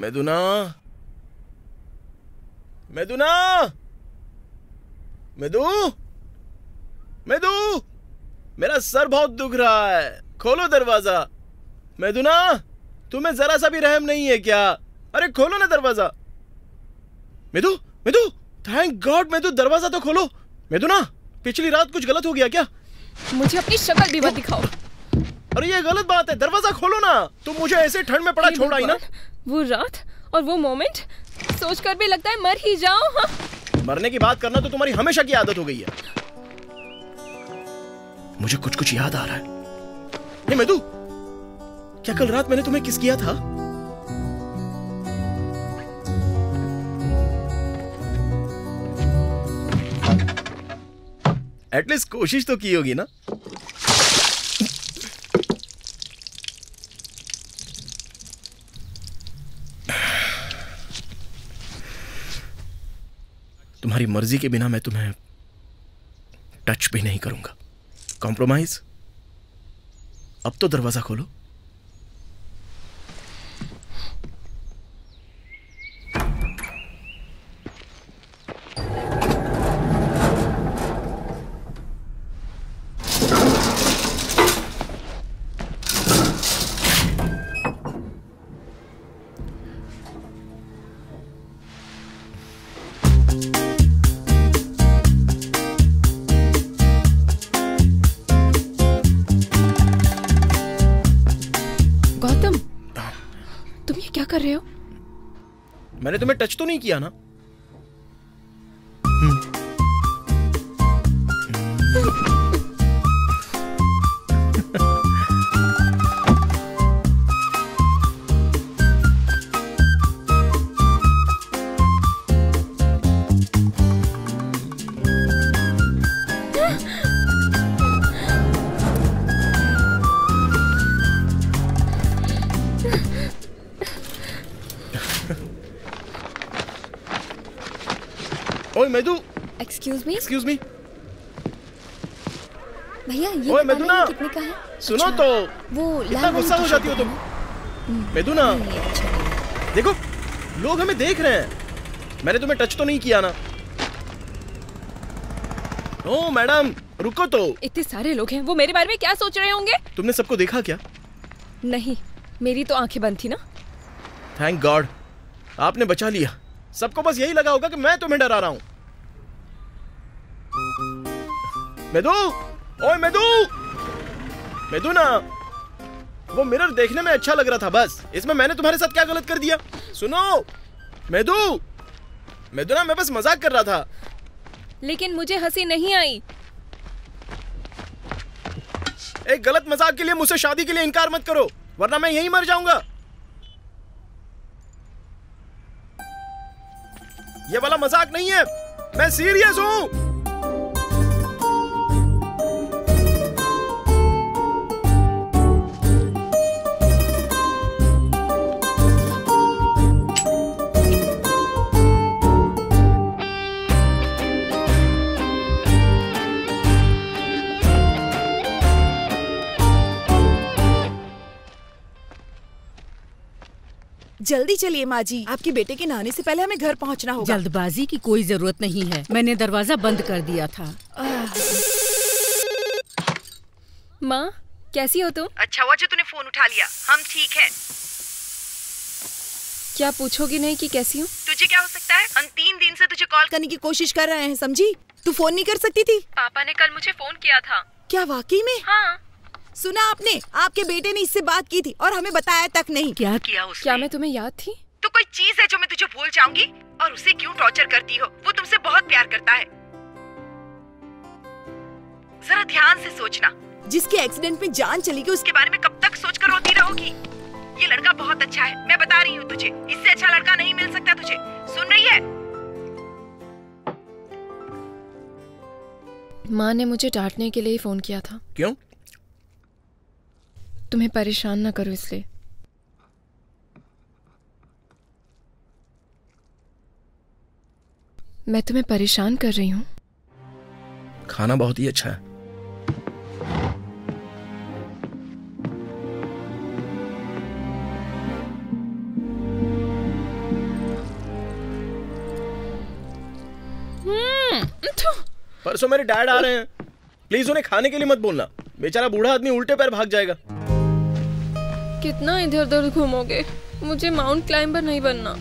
मैदुना, मैदुना, मैदू, मैदू, मेरा सर बहुत दुख रहा है, खोलो दरवाजा। मैदुना, तुम्हें जरा सा भी रहम नहीं है क्या? अरे खोलो ना दरवाजा। मैदू, मैदू, थैंक गॉड मैदू, दरवाजा तो खोलो। मैदुना, पिछली रात कुछ गलत हो गया क्या? मुझे अपनी शक्ल भी मत दिखाओ। अरे ये गलत बात है, दरवाजा खोलो ना। तुम मुझे ऐसे ठंड में पड़ा छोड़ आई ना। वो रात और वो मोमेंट सोचकर भी लगता है मर ही जाऊं। हाँ? मरने की बात करना तो तुम्हारी हमेशा की आदत हो गई है। मुझे कुछ कुछ याद आ रहा है। ये मैदू, क्या कल रात मैंने तुम्हें किस किया था? एटलीस्ट कोशिश तो की होगी ना। तुम्हारी मर्जी के बिना मैं तुम्हें टच भी नहीं करूंगा। कॉम्प्रोमाइज। अब तो दरवाजा खोलो। मैंने तुम्हें टच तो नहीं किया ना? ओए मधु, एक्सक्यूज मी एक्सक्यूज मी भैया, ये मधु ना कितने का है? सुनो तो, वो इतना गुस्सा हो जाती हो तुम मधु ना। देखो लोग हमें देख रहे हैं, मैंने तुम्हें टच तो नहीं किया ना। ओ मैडम रुको तो, इतने सारे लोग हैं, वो मेरे बारे में क्या सोच रहे होंगे? तुमने सबको देखा क्या? नहीं, मेरी तो आंखें बंद थी ना। थैंक गॉड आपने बचा लिया, सबको बस यही लगा होगा कि मैं तुम्हें डरा रहा हूँ। मधु, ओए मधु, मधु ना, वो मिरर देखने में अच्छा लग रहा था बस, इसमें मैंने तुम्हारे साथ क्या गलत कर दिया? सुनो मधु, मधु ना मैं बस मजाक कर रहा था। लेकिन मुझे हंसी नहीं आई। एक गलत मजाक के लिए मुझसे शादी के लिए इनकार मत करो, वरना मैं यहीं मर जाऊंगा। ये वाला मजाक नहीं है, मैं सीरियस हूं। जल्दी चलिए माँ जी, आपके बेटे के नहाने से पहले हमें घर पहुँचना होगा। जल्दबाजी की कोई जरूरत नहीं है, मैंने दरवाजा बंद कर दिया था। माँ कैसी हो तुम? अच्छा हुआ जो तूने फोन उठा लिया, हम ठीक हैं। क्या पूछोगी नहीं कि कैसी हूँ? तुझे क्या हो सकता है, हम तीन दिन से तुझे कॉल करने की कोशिश कर रहे हैं, समझी? तू फोन नहीं कर सकती थी? पापा ने कल मुझे फोन किया था। क्या वाकई में? हाँ। सुना आपने, आपके बेटे ने इससे बात की थी और हमें बताया तक नहीं। क्या किया उसने? क्या मैं तुम्हें याद थी? तो कोई चीज है जो मैं तुझे भूल जाऊंगी? और उसे क्यों टॉर्चर करती हो? वो तुमसे बहुत प्यार करता है। जरा ध्यान से सोचना, जिसके एक्सीडेंट में जान चली गई उसके बारे में कब तक सोच कर रोती रहोगी? ये लड़का बहुत अच्छा है, मैं बता रही हूँ तुझे, इससे अच्छा लड़का नहीं मिल सकता तुझे। सुन रही है? माँ ने मुझे डांटने के लिए ही फोन किया था। क्यों? तुम्हें परेशान ना करो इसलिए। मैं तुम्हें परेशान कर रही हूँ? खाना बहुत ही अच्छा है। परसों मेरे डैड आ रहे हैं, प्लीज उन्हें खाने के लिए मत बोलना, बेचारा बूढ़ा आदमी उल्टे पैर भाग जाएगा। कितना इधर उधर घूमोगे? मुझे माउंट क्लाइंबर नहीं बनना।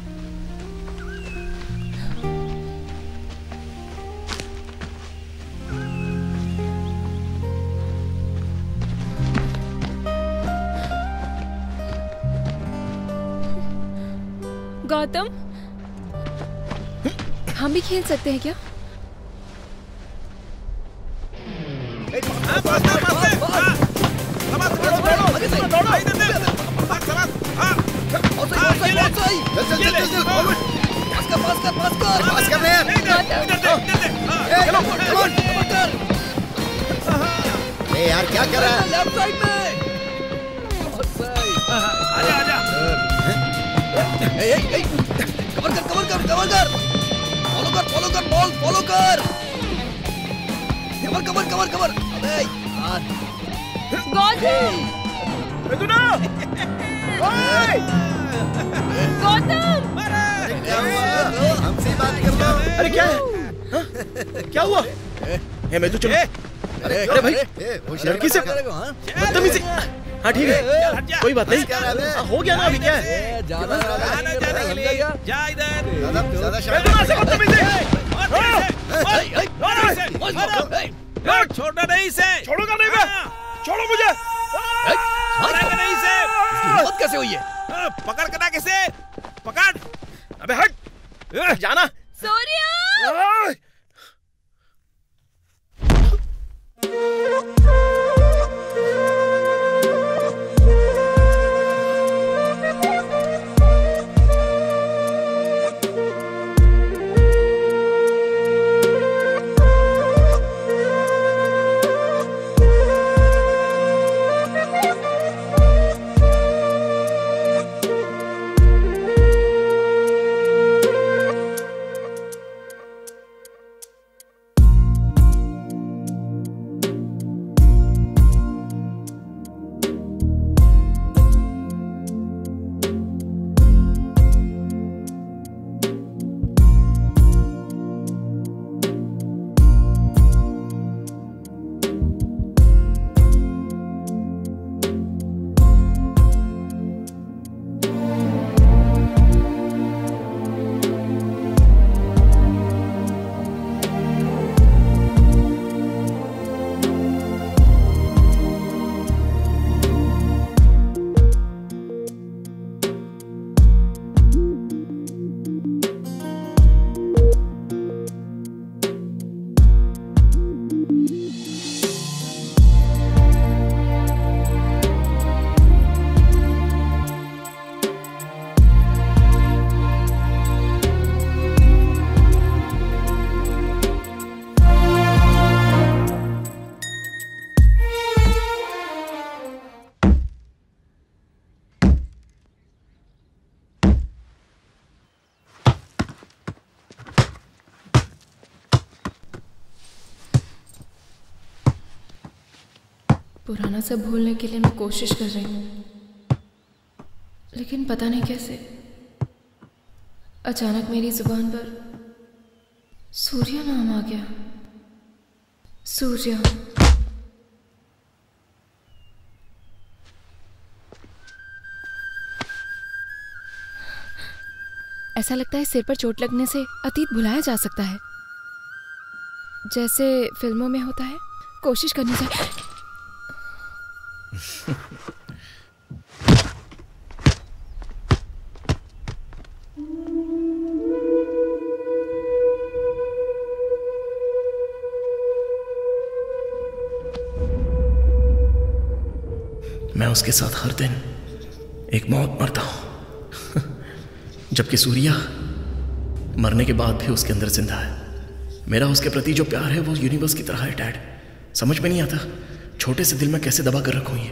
गौतम, हम भी खेल सकते हैं क्या? यार क्या कर रहा है? लेफ्ट साइड में कवर कर, कवर कर, कवर कर, फॉलो कर, फॉलो कर, बॉल फॉलो कर, कवर कवर कवर कवर। अबे यार गौतम, गौतम हमसे बात कर लो। अरे क्या है, क्या हुआ? मधु चलो। अरे अरे भाई, लड़की से बदतमीजी। हाँ ठीक है, कोई बात नहीं, हो गया ना, अभी क्या है? ज़्यादा ज़्यादा के लिए जा इधर, ज़्यादा ज़्यादा छोड़ना नहीं, इसे छोड़ूंगा नहीं मैं, छोड़ो मुझे नहीं, इसे मौत कैसे हुई है? पकड़ करना कैसे? पकड़, अबे हट जाना। सूर्या पुराना सब भूलने के लिए मैं कोशिश कर रही हूँ, लेकिन पता नहीं कैसे अचानक मेरी जुबान पर सूर्या नाम आ गया। सूर्या। ऐसा लगता है सिर पर चोट लगने से अतीत भुलाया जा सकता है, जैसे फिल्मों में होता है। कोशिश करनी चाहिए। मैं उसके साथ हर दिन एक मौत मरता हूं, जबकि सूर्या मरने के बाद भी उसके अंदर जिंदा है। मेरा उसके प्रति जो प्यार है वो यूनिवर्स की तरह है डैड। समझ में नहीं आता छोटे से दिल में कैसे दबा कर रखूं ये।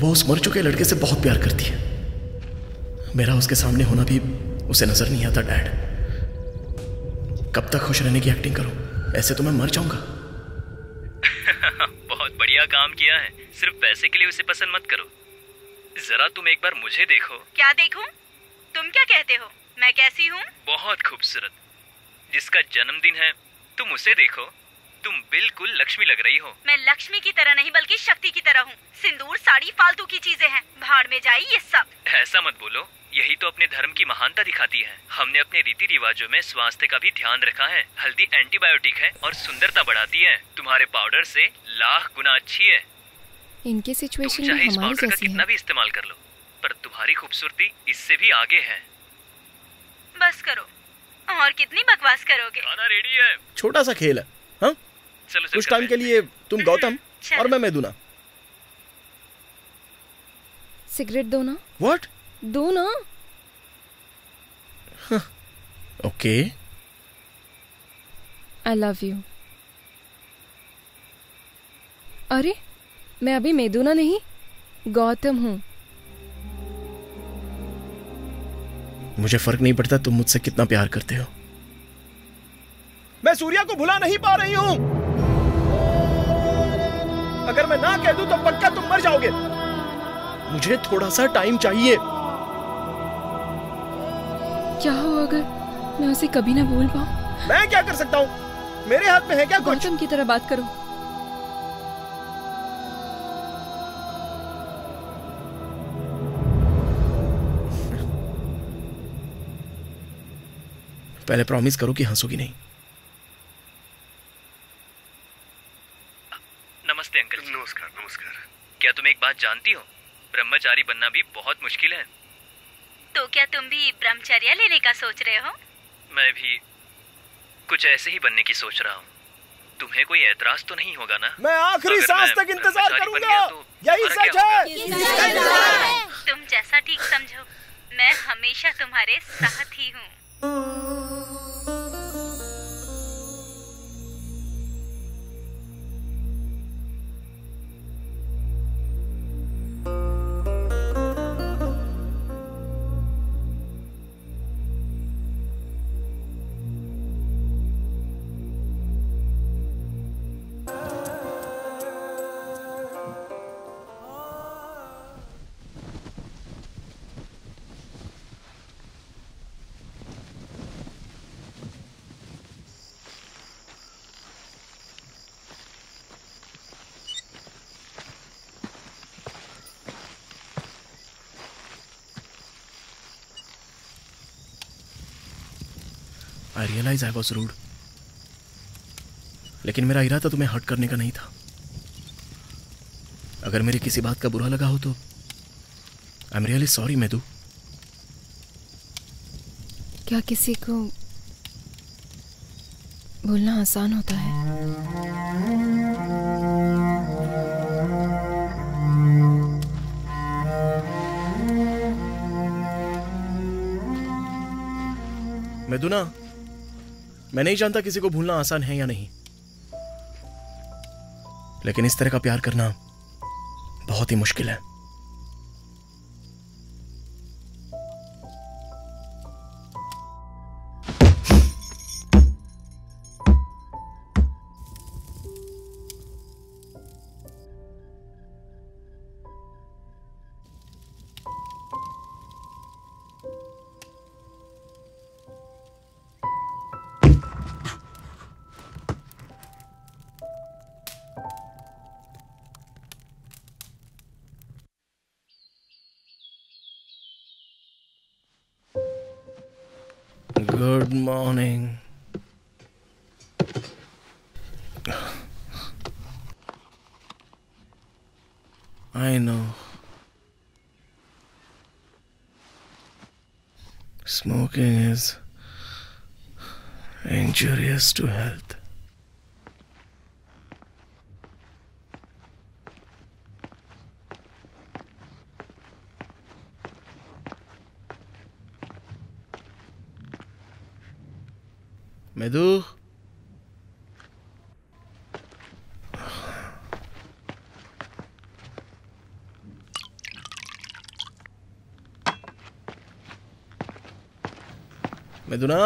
वो उस मर चुके लड़के से बहुत प्यार करती है। मेरा उसके सामने होना भी उसे नजर नहीं आता डैड। कब तक खुश रहने की एक्टिंग करूं? ऐसे तो मैं मर जाऊंगा। बहुत बढ़िया काम किया है। सिर्फ पैसे के लिए उसे पसंद मत करो। जरा तुम एक बार मुझे देखो। क्या देखूं? तुम क्या कहते हो? मैं कैसी हूँ? बहुत खूबसूरत। जिसका जन्मदिन है तुम उसे देखो। तुम बिल्कुल लक्ष्मी लग रही हो। मैं लक्ष्मी की तरह नहीं बल्कि शक्ति की तरह हूँ। सिंदूर, साड़ी फालतू की चीजें हैं। भाड़ में जाए ये सब। ऐसा मत बोलो, यही तो अपने धर्म की महानता दिखाती है। हमने अपने रीति रिवाजों में स्वास्थ्य का भी ध्यान रखा है। हल्दी एंटीबायोटिक है और सुंदरता बढ़ाती है। तुम्हारे पाउडर से लाख गुना अच्छी है। इनके सिचुएशन में हमारी पाउडर का कितना भी इस्तेमाल कर लो, पर तुम्हारी खूबसूरती इससे भी आगे है। बस करो, और कितनी बकवास करोगे? खाना रेडी है। छोटा सा खेल है। हाँ? चलो कुछ टाइम के लिए तुम गौतम और मैं मैदुना। सिगरेट दो ना। व्हाट? दो ना। ओके। I love you. अरे मैं अभी मैदुना नहीं, गौतम हूँ। मुझे फर्क नहीं पड़ता तुम मुझसे कितना प्यार करते हो। मैं सूर्या को भुला नहीं पा रही हूँ। अगर मैं ना कह दूं तो पक्का तुम मर जाओगे। मुझे थोड़ा सा टाइम चाहिए। क्या हो अगर मैं उसे कभी ना भूल पाऊं? मैं क्या कर सकता हूँ? मेरे हाथ में है क्या? गौतम की तरह बात करो। पहले प्रॉमिस करो कि हंसोगी नहीं। नमस्ते अंकल। नमस्कार नमस्कार। क्या तुम एक बात जानती हो? ब्रह्मचारी बनना भी बहुत मुश्किल है। तो क्या तुम भी ब्रह्मचर्या लेने का सोच रहे हो? मैं भी कुछ ऐसे ही बनने की सोच रहा हूँ। तुम्हें कोई ऐतराज तो नहीं होगा ना? मैं आखिरी सांस तक इंतजार करूंगा। यही सच है। तुम जैसा ठीक समझो, मैं हमेशा तुम्हारे साथ ही हूँ। I realize I was rude, लेकिन मेरा इरादा तुम्हें हर्ट करने का नहीं था। अगर मेरी किसी बात का बुरा लगा हो तो I am really sorry Madhu. क्या किसी को बोलना आसान होता है? मैदुना, मैं नहीं जानता किसी को भूलना आसान है या नहीं, लेकिन इस तरह का प्यार करना बहुत ही मुश्किल है। Good morning. I know. Smoking is injurious to health. Madhu? Madhu na?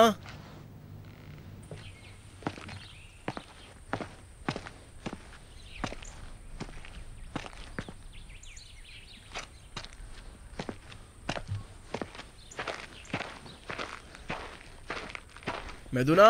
मधुना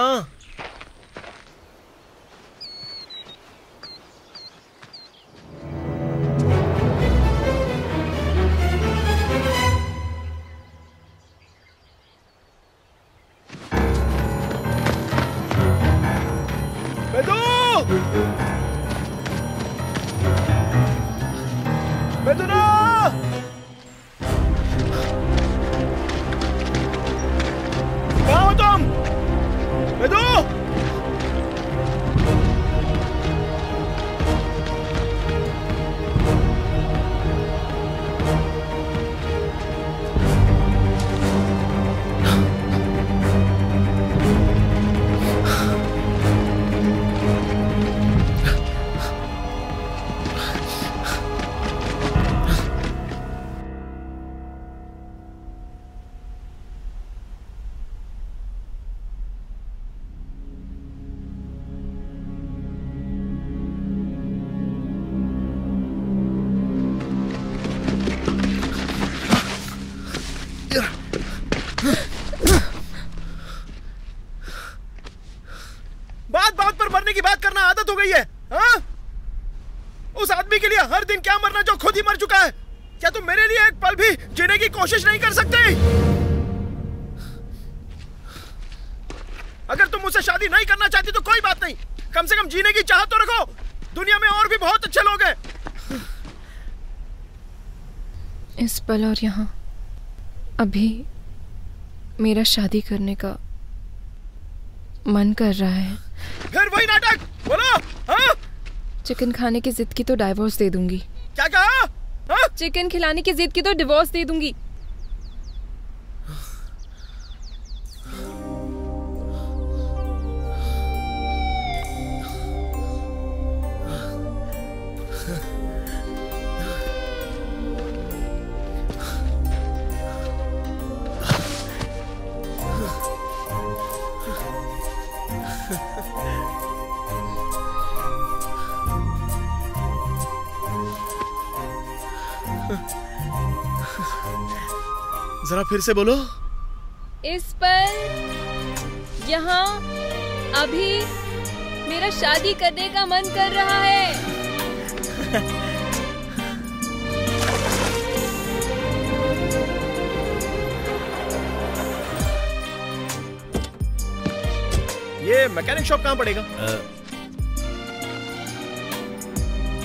हर दिन क्या मरना जो खुद ही मर चुका है। क्या तुम मेरे लिए एक पल भी जीने की कोशिश नहीं कर सकते? अगर तुम मुझसे शादी नहीं करना चाहती तो कोई बात नहीं, कम से कम जीने की चाहत तो रखो। दुनिया में और भी बहुत अच्छे लोग हैं। इस पल और यहाँ अभी मेरा शादी करने का मन कर रहा है। फिर वही नाटक बोलो। हाँ? चिकन खाने की जिद की तो डाइवोर्स दे दूंगी। क्या कहा? हाँ? चिकन खिलाने की जिद की तो डिवोर्स दे दूंगी। जरा फिर से बोलो। इस पर यहाँ अभी मेरा शादी करने का मन कर रहा है। ये मैकेनिक शॉप कहाँ पड़ेगा?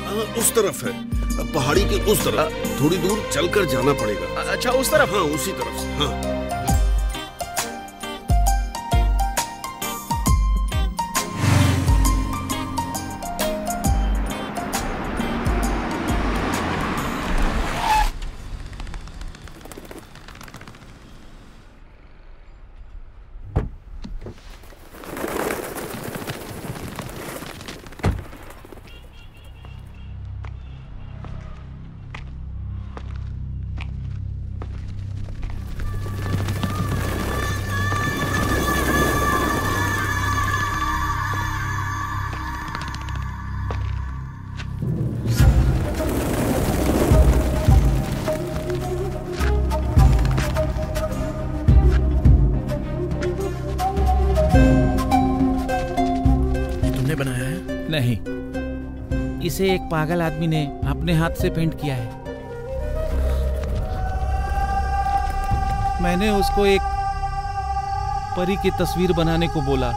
आ, उस तरफ है, पहाड़ी के उस तरफ। थोड़ी दूर चलकर जाना पड़ेगा। अच्छा, उस तरफ? हाँ, उसी तरफ। हाँ। इसे एक पागल आदमी ने अपने हाथ से पेंट किया है। मैंने उसको एक परी की तस्वीर बनाने को बोला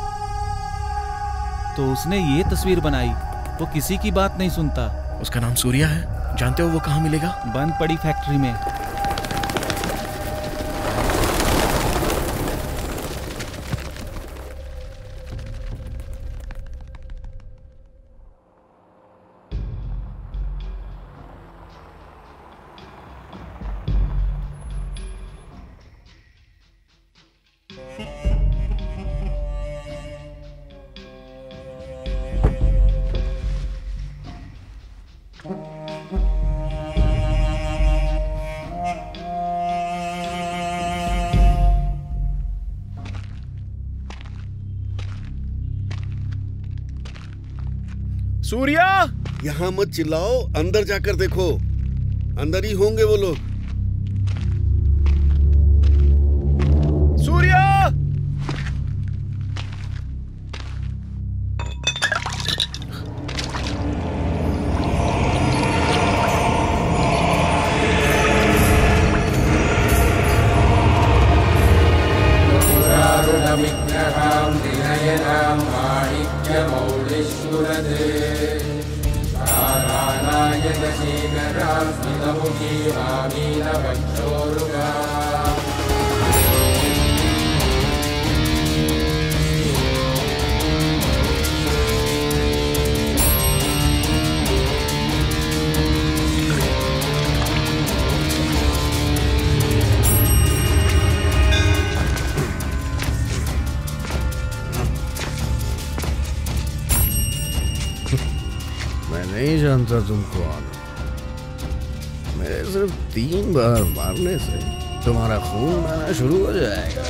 तो उसने ये तस्वीर बनाई। वो किसी की बात नहीं सुनता। उसका नाम सूर्या है। जानते हो वो कहाँ मिलेगा? बंद पड़ी फैक्ट्री में। सूर्या, यहाँ मत चिल्लाओ, अंदर जाकर देखो। अंदर ही होंगे वो लोग। सूर्या, तुम कौन? मेरे सिर्फ तीन बार मारने से तुम्हारा खून बहना शुरू हो जाएगा।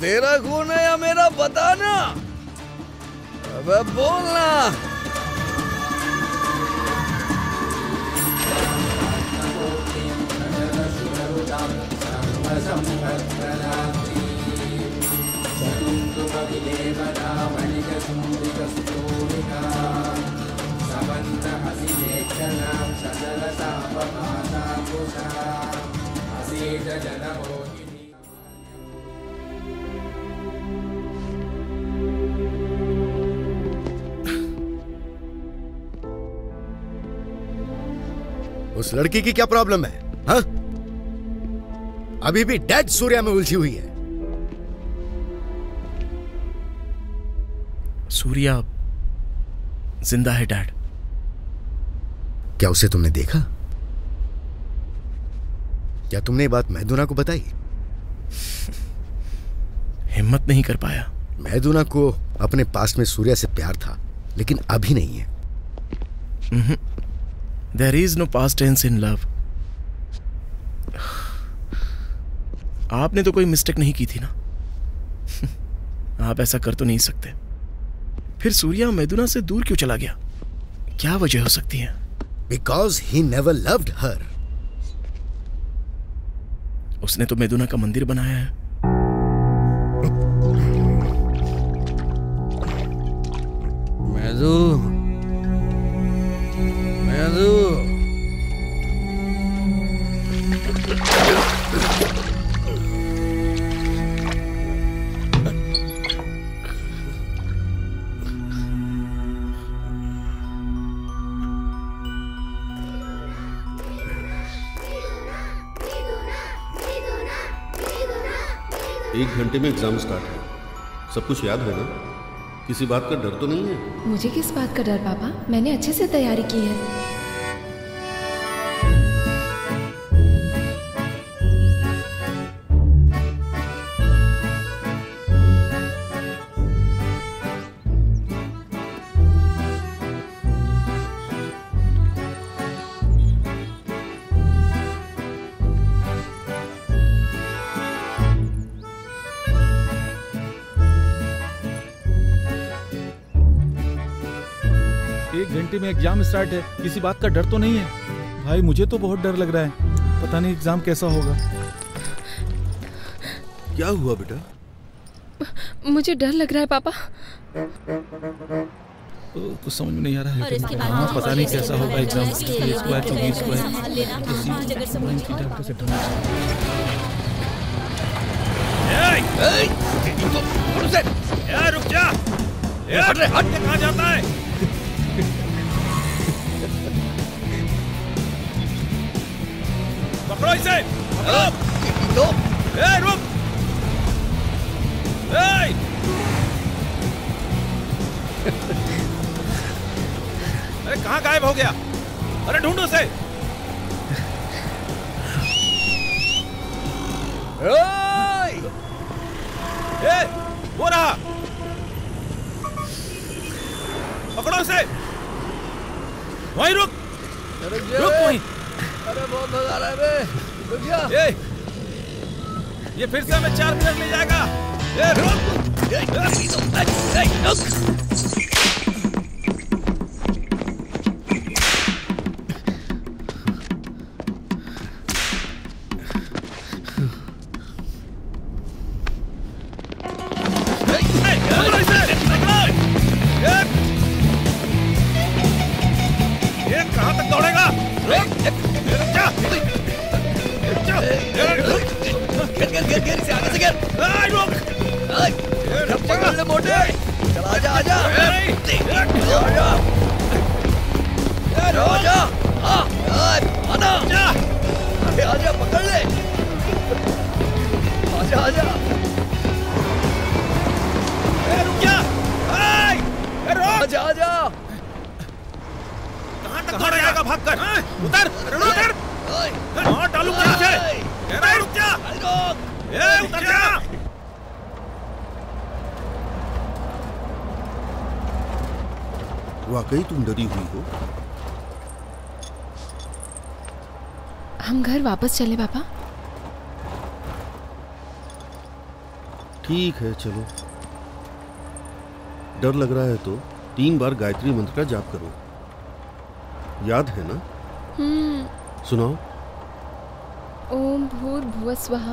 तेरा खून है या मेरा, बताना। अबे बोलना। उस लड़की की क्या प्रॉब्लम है? हा? अभी भी डेड सूर्या में उलझी हुई है। सूर्या जिंदा है डैड। क्या उसे तुमने देखा? क्या तुमने बात महदूना को बताई? हिम्मत नहीं कर पाया। महदूना को अपने पास्ट में सूर्या से प्यार था, लेकिन अभी नहीं है। नहीं। There is no past tense in love. आपने तो कोई मिस्टेक नहीं की थी ना। आप ऐसा कर तो नहीं सकते। फिर सूर्या मैदुना से दूर क्यों चला गया? क्या वजह हो सकती है? Because he never loved her. उसने तो मैदुना का मंदिर बनाया है। मैदू मैदू एक घंटे में एग्जाम स्टार्ट है, सब कुछ याद होगा, किसी बात का डर तो नहीं है? मुझे किस बात का डर पापा, मैंने अच्छे से तैयारी की है। में एग्जाम स्टार्ट है, किसी बात का डर तो नहीं है? भाई मुझे तो बहुत डर लग रहा है, पता नहीं एग्जाम कैसा होगा। क्या हुआ बेटा? मुझे डर लग रहा है पापा। ओ, कुछ समझ में नहीं आ रहा है। हाँ, पता नहीं कैसा होगा एग्जाम। रुक जा, कहाँ जाता है? पकड़ो इसे, पकड़ो। ए रुक, ए अरे कहाँ गायब हो गया? अरे ढूंढो उसे। ए वो रहा, पकड़ो उसे। वहीं रुक, रुक वहीं। अरे बहुत मजा आ रहा है बे। ए, ये फिर से हमें चार मिनट ले जाएगा। ए, रुक। ए, कहाँ तक दौड़ेगा? से आगे से गिर। मोटे चला, आजा आजा आजा आजा, पकड़ ले, आजा आजा। रुक जा, आजा आजा। कहाँ तक दौड़ जाएगा भागकर? उतर उतर, कहाँ डालू से? रुक जा, ए उतर जा। वाकई तुम डरी हुई हो। हम घर वापस चले पापा? ठीक है चलो। डर लग रहा है तो तीन बार गायत्री मंत्र का जाप करो, याद है ना? हम्म। सुनाओ। ओम भूर्भुवः स्वः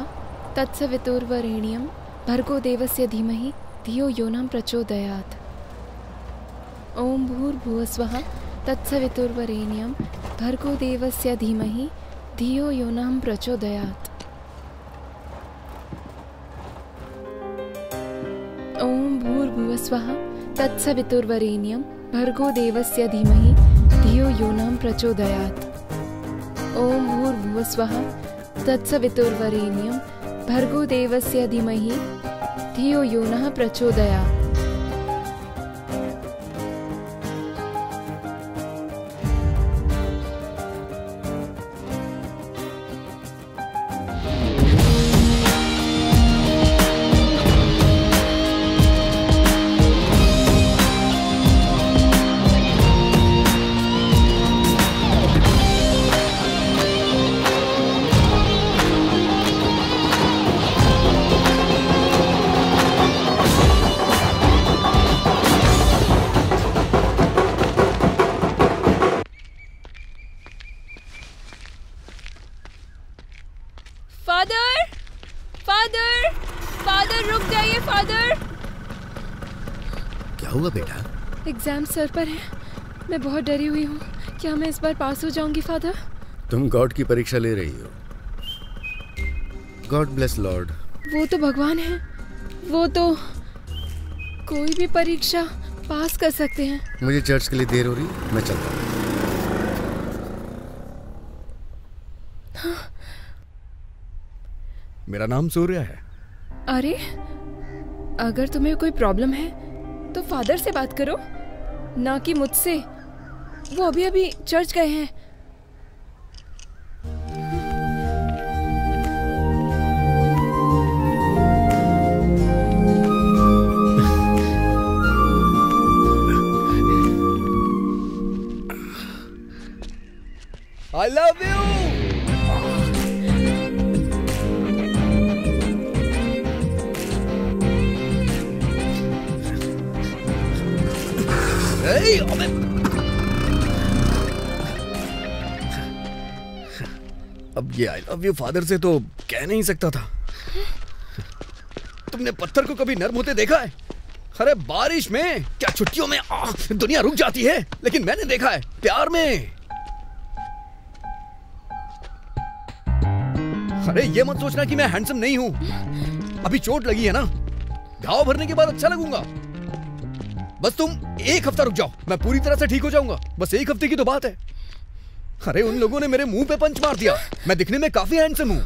तत्सवितुर्वरेण्यं भर्गो देवस्य धीमहि धियो यो न प्रचोदयात्। ओम भूर्भुवः स्वः तत्सवितुर्वरेण्यं भर्गो देवस्य धीमहि धियो यो न प्रचोदयात्। ओम भूर्भुवः स्वः तत्सवितुर्वरेण्यं भर्गो देवस्य धीमहि धियो यो न प्रचोदयात्। ओम भूर्भुवः स्वः तत्सवितुर्वरेण्यं भर्गो देवस्य धीमहि धियो यो नः प्रचोदयात्। एग्जाम सर पर है, मैं बहुत डरी हुई हूँ। क्या मैं इस बार पास हो जाऊंगी फादर? तुम गॉड की परीक्षा ले रही हो। God bless lord. वो तो भगवान है, वो तो कोई भी परीक्षा पास कर सकते हैं। मुझे चर्च के लिए देर हो रही, मैं चलता हूँ। मेरा नाम सूर्या है। अरे अगर तुम्हें कोई प्रॉब्लम है तो फादर से बात करो, ना कि मुझसे। वो अभी अभी चर्च गए हैं। I love you. Hey, अबे। अब ये आई लव यू फादर से तो कह नहीं सकता था। तुमने पत्थर को कभी नर्म होते देखा है? अरे बारिश में क्या छुट्टियों में आ, दुनिया रुक जाती है, लेकिन मैंने देखा है प्यार में। अरे ये मत सोचना कि मैं हैंडसम नहीं हूं। अभी चोट लगी है ना, घाव भरने के बाद अच्छा लगूंगा। बस तुम एक हफ्ता रुक जाओ, मैं पूरी तरह से ठीक हो जाऊंगा। बस एक हफ्ते की तो बात है। अरे उन लोगों ने मेरे मुंह पे पंच मार दिया। मैं दिखने में काफी हैंडसम हूं।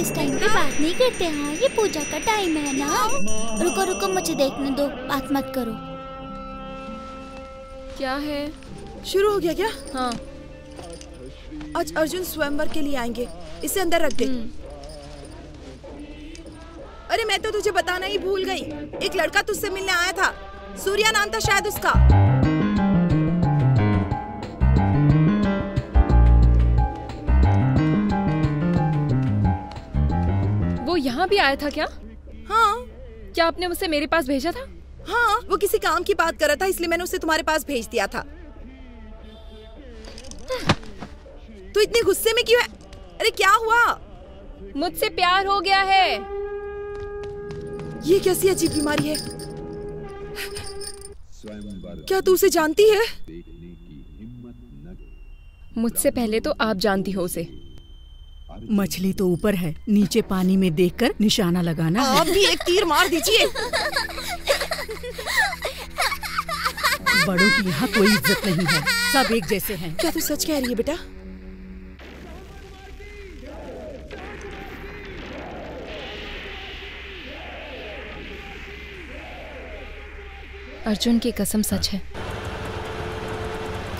इस टाइम पे बात नहीं करते। हाँ, ये पूजा का टाइम है ना। रुको रुको, मुझे देखने दो, बात मत करो। क्या है, शुरू हो गया क्या? हाँ, आज अर्जुन स्वयंवर के लिए आएंगे। इसे अंदर रख दे। अरे मैं तो तुझे बताना ही भूल गई, एक लड़का तुझसे मिलने आया था, सूर्या नाम था शायद उसका। वो यहाँ भी आया था क्या? हाँ। क्या आपने उसे मेरे पास भेजा था? हाँ, वो किसी काम की बात कर रहा था, इसलिए मैंने उसे तुम्हारे पास भेज दिया था। तू इतने गुस्से में क्यों है? अरे क्या हुआ? मुझसे प्यार हो गया है। ये कैसी अजीब बीमारी है। क्या तू उसे जानती है? मुझसे पहले तो आप जानती हो उसे। मछली तो ऊपर है, नीचे पानी में देखकर निशाना लगाना। आप भी एक तीर मार दीजिए। बड़ों की यहाँ कोई इज्जत नहीं है, सब एक जैसे हैं। क्या तू सच कह रही है बेटा? अर्जुन की कसम सच है।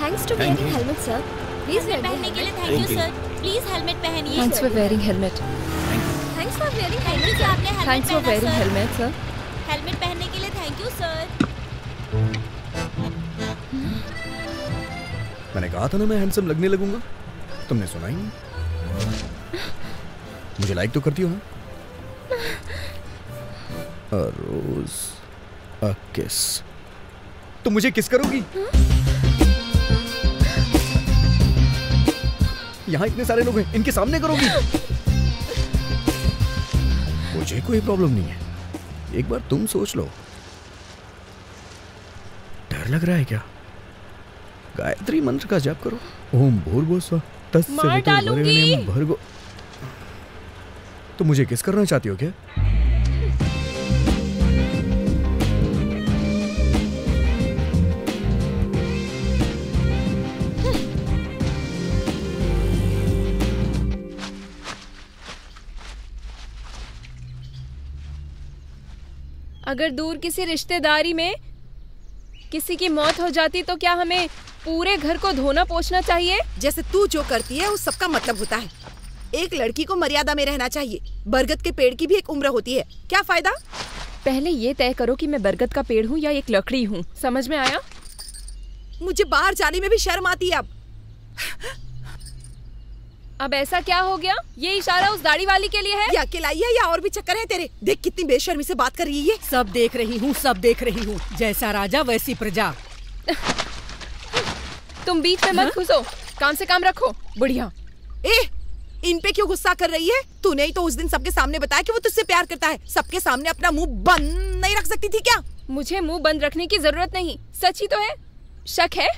Thanks to wearing helmet sir. Please पहनने के लिए thank you sir. Please helmet पहनिए। Thanks for wearing helmet. Thanks for wearing helmet. क्या आपने helmet? Thanks for wearing helmet sir. Helmet पहनने के लिए थैंक यू सर। मैंने कहा था ना मैं हैंडसम लगने लगूंगा, तुमने सुना ही नहीं। मुझे लाइक तो करती हो ना? रोज अ किस। तुम मुझे किस करोगी? यहाँ इतने सारे लोग हैं, इनके सामने करोगी? मुझे कोई प्रॉब्लम नहीं है, एक बार तुम सोच लो। डर लग रहा है क्या? गायत्री मंत्र का जाप करो। ओम भूर्भुव स्वः तस्य वितुर्वरेण्यं भर्गो। तुम मुझे किस करना चाहती हो क्या? अगर दूर किसी रिश्तेदारी में किसी की मौत हो जाती तो क्या हमें पूरे घर को धोना पोछना चाहिए? जैसे तू जो करती है उस सबका मतलब होता है। एक लड़की को मर्यादा में रहना चाहिए। बरगद के पेड़ की भी एक उम्र होती है, क्या फायदा? पहले ये तय करो कि मैं बरगद का पेड़ हूँ या एक लकड़ी हूँ, समझ में आया? मुझे बाहर जाने में भी शर्म आती है अब। अब ऐसा क्या हो गया? ये इशारा उस दाढ़ी वाली के लिए है? या अकेलाई है या और भी चक्कर है तेरे? देख कितनी बेशर्मी से बात कर रही है। सब देख रही हूँ, सब देख रही हूँ। जैसा राजा वैसी प्रजा। तुम बीच में मत घुसो, काम से काम रखो। बुढ़िया, ए, इन पे क्यों गुस्सा कर रही है? तूने ही तो उस दिन सबके सामने बताया कि वो तुझसे प्यार करता है। सबके सामने अपना मुँह बंद नहीं रख सकती थी क्या? मुझे मुँह बंद रखने की जरूरत नहीं, सच ही तो है। शक है?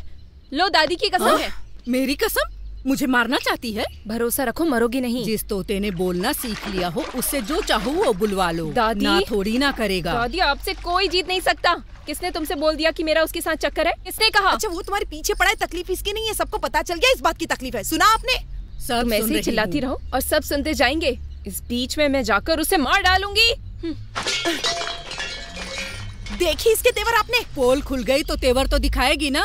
लो दादी की कसम है। मेरी कसम? मुझे मारना चाहती है? भरोसा रखो मरोगी नहीं। जिस तोते ने बोलना सीख लिया हो उससे जो चाहो वो बुलवा लो। दादी ना थोड़ी ना करेगा। दादी आपसे कोई जीत नहीं सकता। किसने तुमसे बोल दिया कि मेरा उसके साथ चक्कर है? किसने कहा? अच्छा वो तुम्हारे पीछे पड़ा है, तकलीफ इसकी नहीं है। सबको पता चल गया इस बात की तकलीफ है। सुना आपने? सब ऐसे ही चिल्लाती रहो और सब सुनते जाएंगे। इस बीच में मैं जाकर उसे मार डालूंगी। देखी इसके तेवर आपने? पोल खुल गई तो तेवर तो दिखाएगी ना।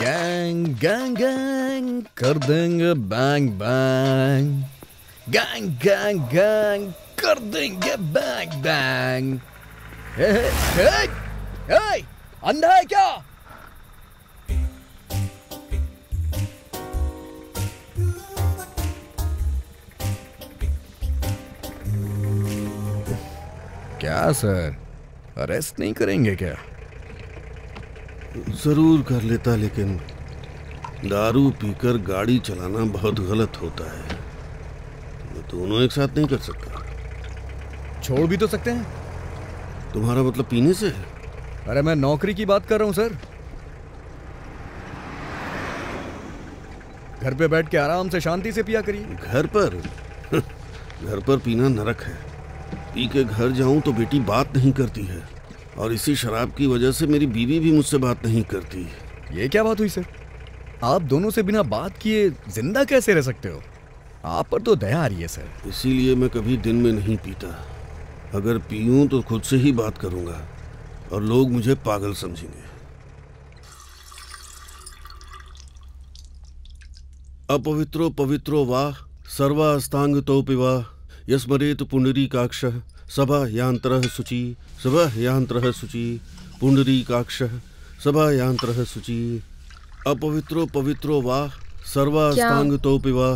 गैंग गैंग गैंग कर देंगे bang bang. Gang gang gang कर देंगे बैंग बैंग। हे हे हे अंधा है क्या? क्या सर अरेस्ट नहीं करेंगे क्या? जरूर कर लेता, लेकिन दारू पीकर गाड़ी चलाना बहुत गलत होता है। मैं दोनों एक साथ नहीं कर सकता। छोड़ भी तो सकते हैं। तुम्हारा मतलब पीने से? अरे मैं नौकरी की बात कर रहा हूँ सर। घर पे बैठ के आराम से शांति से पिया करिए। घर पर? घर पर पीना नरक है। पी के घर जाऊँ तो बेटी बात नहीं करती है और इसी शराब की वजह से मेरी बीवी भी मुझसे बात नहीं करती। ये क्या बात हुई सर? आप दोनों से बिना बात किए जिंदा कैसे रह सकते हो? आप पर तो दया आ रही है सर। इसीलिए मैं कभी दिन में नहीं पीता। अगर पीऊं तो खुद से ही बात करूंगा और लोग मुझे पागल समझेंगे। अपवित्रो पवित्रो वा सर्वास्तांग तो पिवा यस्मरेत पुनरीकाक्षः सभायांत्रः शुचि सभायांत्रः शुचि पुनरीकाक्षः सभायांत्रः शुचि अपवित्रो पवित्रो वा सर्वास्तांगतोऽपि वा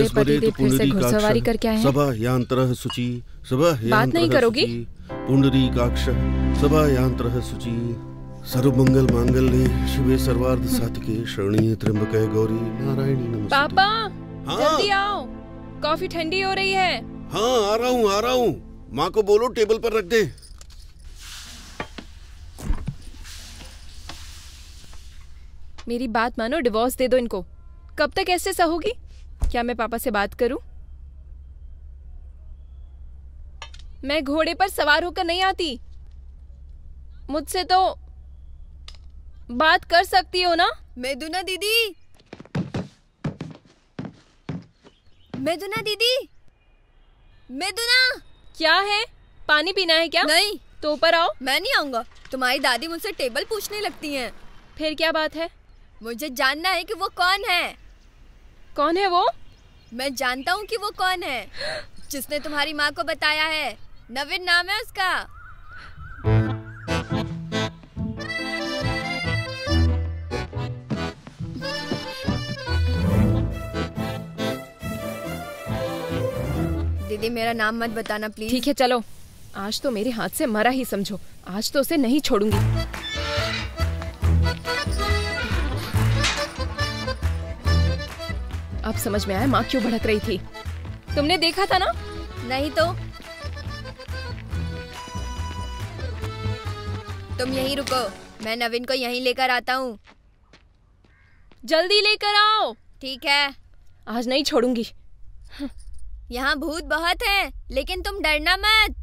यस्मरेत पुनरीकाक्षः सभायांत्रः शुचि सभायांत्रः पुनरीकाक्षः सभायांत्रः शुचि सर्वमंगल मांगल्ये शिवे सर्वार्थ साधके शरण्ये त्र्यंबके गौरी नारायणी नमस्ते। पापा जल्दी आओ, कॉफी ठंडी हो रही है। हाँ आ रहा हूँ आ रहा हूँ। माँ को बोलो टेबल पर रख दे। मेरी बात मानो, डिवोर्स दे दो इनको। कब तक ऐसे सहोगी? क्या मैं पापा से बात करूं? मैं घोड़े पर सवार होकर नहीं आती। मुझसे तो बात कर सकती हो ना? मैदुना दीदी, मैदुना दीदी, मैदुना। क्या है, पानी पीना है क्या? नहीं। तो ऊपर आओ। मैं नहीं आऊँगा। तुम्हारी दादी मुझसे टेबल पूछने लगती हैं। फिर क्या बात है? मुझे जानना है कि वो कौन है। कौन है वो? मैं जानता हूँ कि वो कौन है जिसने तुम्हारी माँ को बताया है। नवीन नाम है उसका। दीदी मेरा नाम मत बताना प्लीज। ठीक है चलो, आज तो मेरे हाथ से मरा ही समझो। आज तो उसे नहीं छोड़ूंगी। अब समझ में आया माँ क्यों भड़क रही थी। तुमने देखा था ना? नहीं तो। तुम यहीं रुको, मैं नवीन को यहीं लेकर आता हूँ। जल्दी लेकर आओ। ठीक है। आज नहीं छोड़ूंगी। यहाँ भूत बहुत है, लेकिन तुम डरना मत।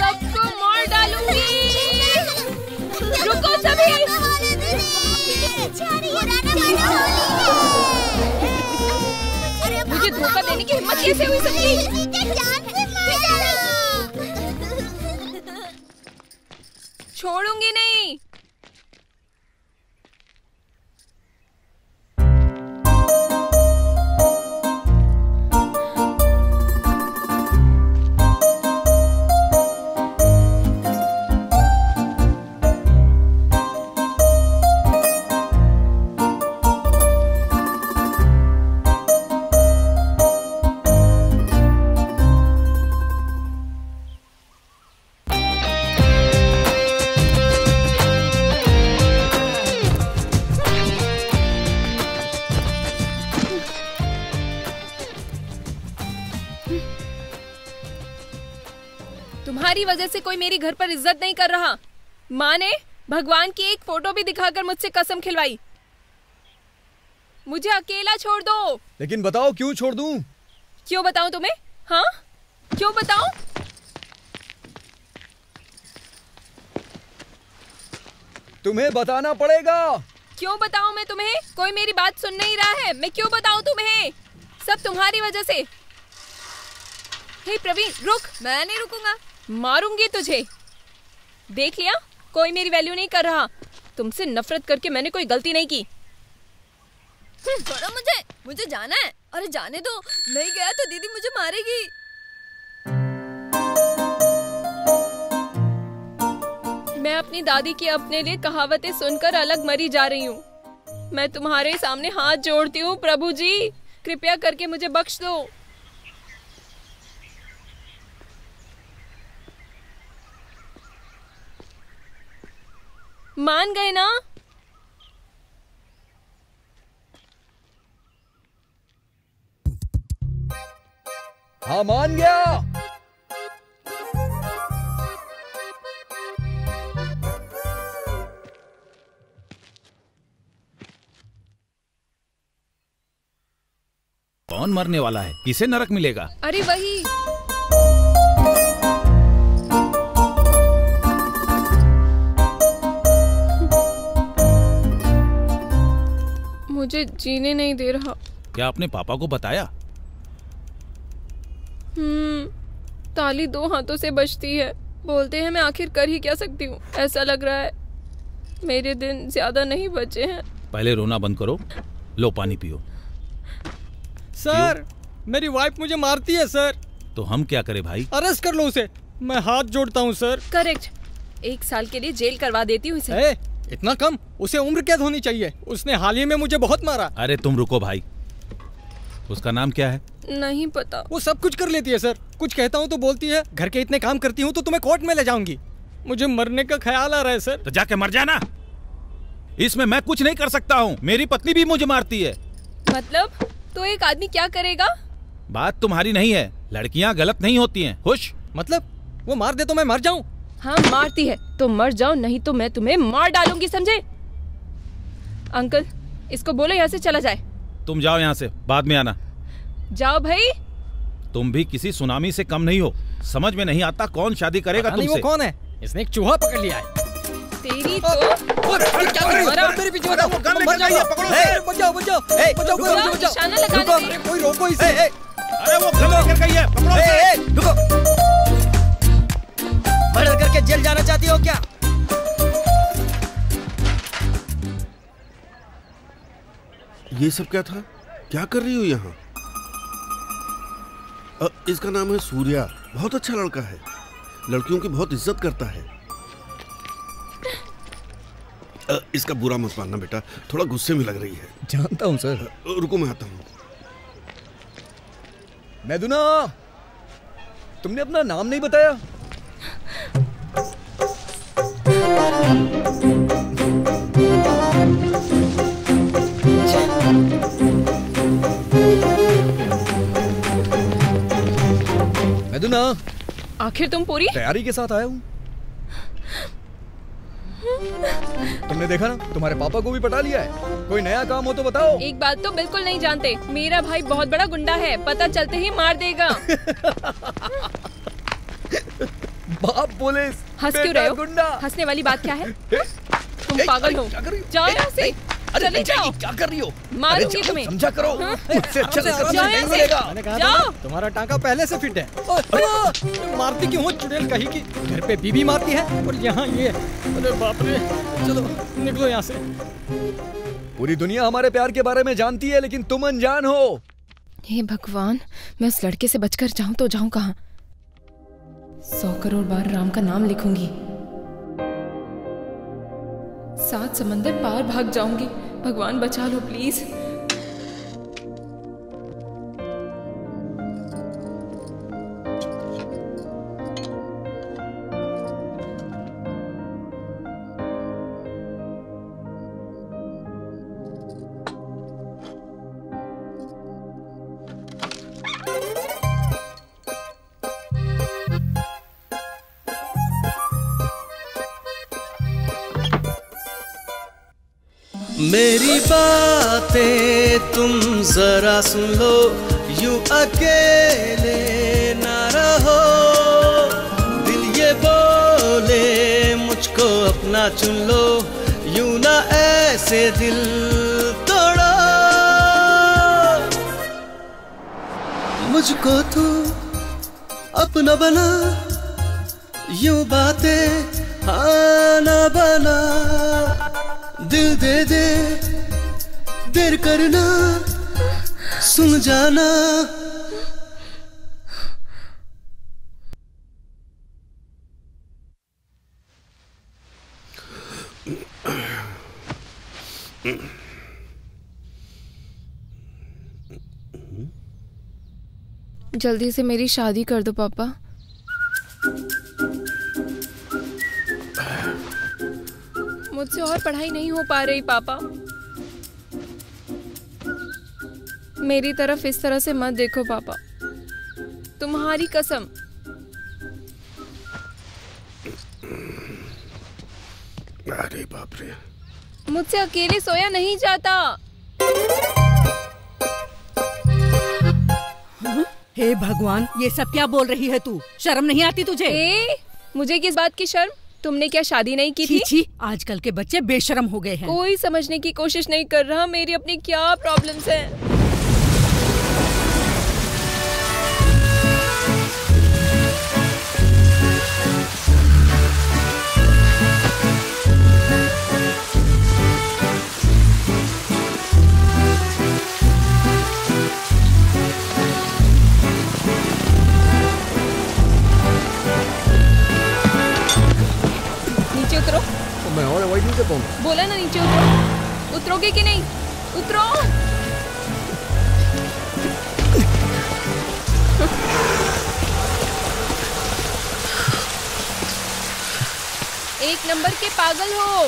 सबको मार डालूंगी। रुको सभी। मुझे धोखा देने की हिम्मत कैसे हुई सबकी? छोड़ूंगी नहीं। वजह से कोई मेरी घर पर इज्जत नहीं कर रहा। माँ ने भगवान की एक फोटो भी दिखाकर मुझसे कसम खिलवाई। मुझे अकेला छोड़ दो। लेकिन बताओ क्यों छोड़ दूं? क्यों बताऊं तुम्हें? हाँ क्यों बताऊं? तुम्हें बताना पड़ेगा। क्यों बताऊं मैं तुम्हें? कोई मेरी बात सुन नहीं रहा है। मैं क्यों बताऊं तुम्हें? सब तुम्हारी वजह से। हे प्रवीण रुक। मैं नहीं रुकूंगा। मारूंगी तुझे। देख लिया, कोई मेरी वैल्यू नहीं कर रहा। तुमसे नफरत करके मैंने कोई गलती नहीं की। छोड़ो मुझे, मुझे जाना है। अरे जाने दो, नहीं गया तो दीदी मुझे मारेगी। मैं अपनी दादी की अपने लिए कहावतें सुनकर अलग मरी जा रही हूँ। मैं तुम्हारे सामने हाथ जोड़ती हूँ प्रभु जी, कृपया करके मुझे बख्श दो। मान गए ना? हाँ मान गया। कौन मरने वाला है? किसे नरक मिलेगा? अरे वही। मुझे जीने नहीं दे रहा। क्या आपने पापा को बताया? हम्म, ताली दो हाथों से बजती है। बोलते हैं मैं आखिर कर ही क्या सकती हूँ। ऐसा लग रहा है मेरे दिन ज्यादा नहीं बचे हैं। पहले रोना बंद करो, लो पानी पियो। सर मेरी वाइफ मुझे मारती है सर। तो हम क्या करें भाई? अरेस्ट कर लो उसे। मैं हाथ जोड़ता हूँ सर। करेक्ट, एक साल के लिए जेल करवा देती हूँ इसे। इतना कम? उसे उम्र कैद होनी चाहिए। उसने हाल ही में मुझे बहुत मारा। अरे तुम रुको भाई। उसका नाम क्या है? नहीं पता। वो सब कुछ कर लेती है सर। कुछ कहता हूँ तो बोलती है घर के इतने काम करती हूँ तो तुम्हें कोर्ट में ले जाऊंगी। मुझे मरने का ख्याल आ रहा है सर। तो जाके मर जाना, इसमें मैं कुछ नहीं कर सकता हूँ। मेरी पत्नी भी मुझे मारती है। मतलब तो एक आदमी क्या करेगा? बात तुम्हारी नहीं है, लड़कियाँ गलत नहीं होती है। खुश मतलब वो मार दे तो मैं मर जाऊँ? हाँ मारती है तो मर जाओ, नहीं तो मैं तुम्हें मार डालूंगी, समझे? अंकल इसको बोलो यहाँ से चला जाए। तुम जाओ यहाँ से, बाद में आना। जाओ भाई। तुम भी किसी सुनामी से कम नहीं हो। समझ में नहीं आता कौन शादी करेगा तुमसे। वो कौन है? इसने एक चूहा पकड़ लिया है। तेरी तो क्या मर्डर करके जेल जाना चाहती हो क्या? ये सब क्या था? क्या कर रही हो यहाँ? इसका नाम है सूर्या, बहुत अच्छा लड़का है। लड़कियों की बहुत इज्जत करता है। आ, इसका बुरा मत मानना बेटा, थोड़ा गुस्से में लग रही है। जानता हूँ सर। रुको मैं आता हूँ। मैदुना, तुमने अपना नाम नहीं बताया। मैदुना, आखिर तुम पूरी तैयारी के साथ आए हो। तुमने देखा ना, तुम्हारे पापा को भी पटा लिया है। कोई नया काम हो तो बताओ। एक बात तो बिल्कुल नहीं जानते, मेरा भाई बहुत बड़ा गुंडा है, पता चलते ही मार देगा। बाप पुलिस, हंस क्यों रहे हो? गुंडा। हंसने वाली बात क्या है? तुम पागल हो, जाओ यहाँ से। अरे क्या कर रही हो? मारूंगी तुम्हें। समझा करो, मुझसे अच्छा नहीं मिलेगा। मैंने कहा था तुम्हारा टांका पहले से फिट है। मारती क्यों हो चुड़ैल कहीं की? घर पे बीबी मारती है और यहाँ ये। अरे बाप रे, चलो निकलो यहाँ से। पूरी दुनिया हमारे प्यार के बारे में जानती है, लेकिन तुम अनजान हो। हे भगवान, मैं उस लड़के से बचकर जाऊँ तो जाऊँ कहाँ? सौ करोड़ बार राम का नाम लिखूंगी, सात समंदर पार भाग जाऊंगी। भगवान बचा लो प्लीज। मेरी बातें तुम जरा सुन लो, यूं अकेले ना रहो। दिल ये बोले मुझको अपना चुन लो, यूं ना ऐसे दिल तोड़ो। मुझको तू अपना बना, यूं बातें आना बना। दिल दे दे देर करना, सुन जाना। जल्दी से मेरी शादी कर दो पापा। मुझसे और पढ़ाई नहीं हो पा रही पापा। मेरी तरफ इस तरह से मत देखो पापा, तुम्हारी कसम। अरे बाप रे, मुझसे अकेले सोया नहीं जाता। हे भगवान, ये सब क्या बोल रही है तू? शर्म नहीं आती तुझे? ए, मुझे किस बात की शर्म? तुमने क्या शादी नहीं की थी? छी, आजकल के बच्चे बेशरम हो गए हैं। कोई समझने की कोशिश नहीं कर रहा मेरी अपनी क्या प्रॉब्लम्स हैं। मैं और अवॉइड नहीं कर पाऊंगा। बोला ना नीचे उतरो। उतरोगे कि नहीं? उतरो। एक नंबर के पागल हो।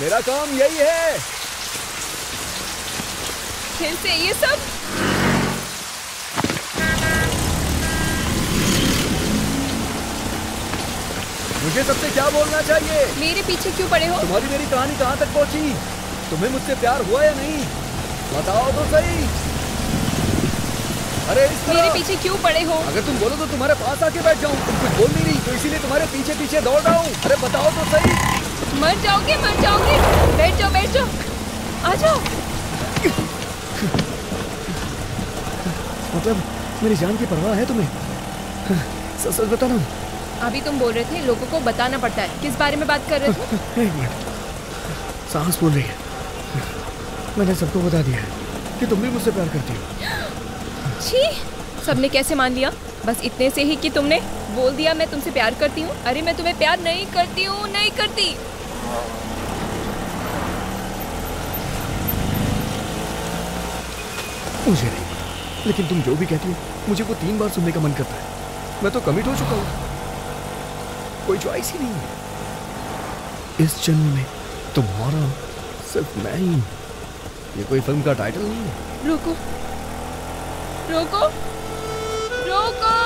मेरा काम यही है। फिर से ये सब। मुझे सबसे क्या बोलना चाहिए? मेरे पीछे क्यों पड़े हो? तुम्हारी मेरी कहानी कहाँ तक पहुँची? तुम्हें मुझसे प्यार हुआ या नहीं बताओ तो सही। अरे इस तरह मेरे पीछे क्यों पड़े हो? अगर तुम बोलो तो तुम्हारे पास आके बैठ जाऊँ। तुम कुछ बोल नहीं रही तो इसीलिए तुम्हारे पीछे पीछे दौड़ रहा हूँ। अरे बताओ तो सही। मर जाओगे, मर जाओगे। बैठ जाओ, बैठ जाओ, आ जाओ। मतलब मेरी जान की परवाह है तुम्हें? सच सच बता ना। अभी तुम बोल रहे थे लोगों को बताना पड़ता है। किस बारे में बात कर रहे थे? एक मिनट, सांस बोल रही है। मैंने सबको बता दिया है कि तुम भी मुझसे प्यार करती हो। छी, सबने कैसे मान लिया? बस इतने से ही कि तुमने बोल दिया मैं तुमसे प्यार करती हूँ। अरे मैं तुम्हें प्यार नहीं करती हूँ, नहीं करती। मुझे नहीं, लेकिन तुम जो भी कहती हो मुझे वो तीन बार सुनने का मन करता है। मैं तो कमिट हो चुका हूँ, कोई चॉइस ही नहीं है। इस जन्म में तुम्हारा सिर्फ मैं ही। ये कोई फिल्म का टाइटल नहीं है। रोको, रोको, रोको।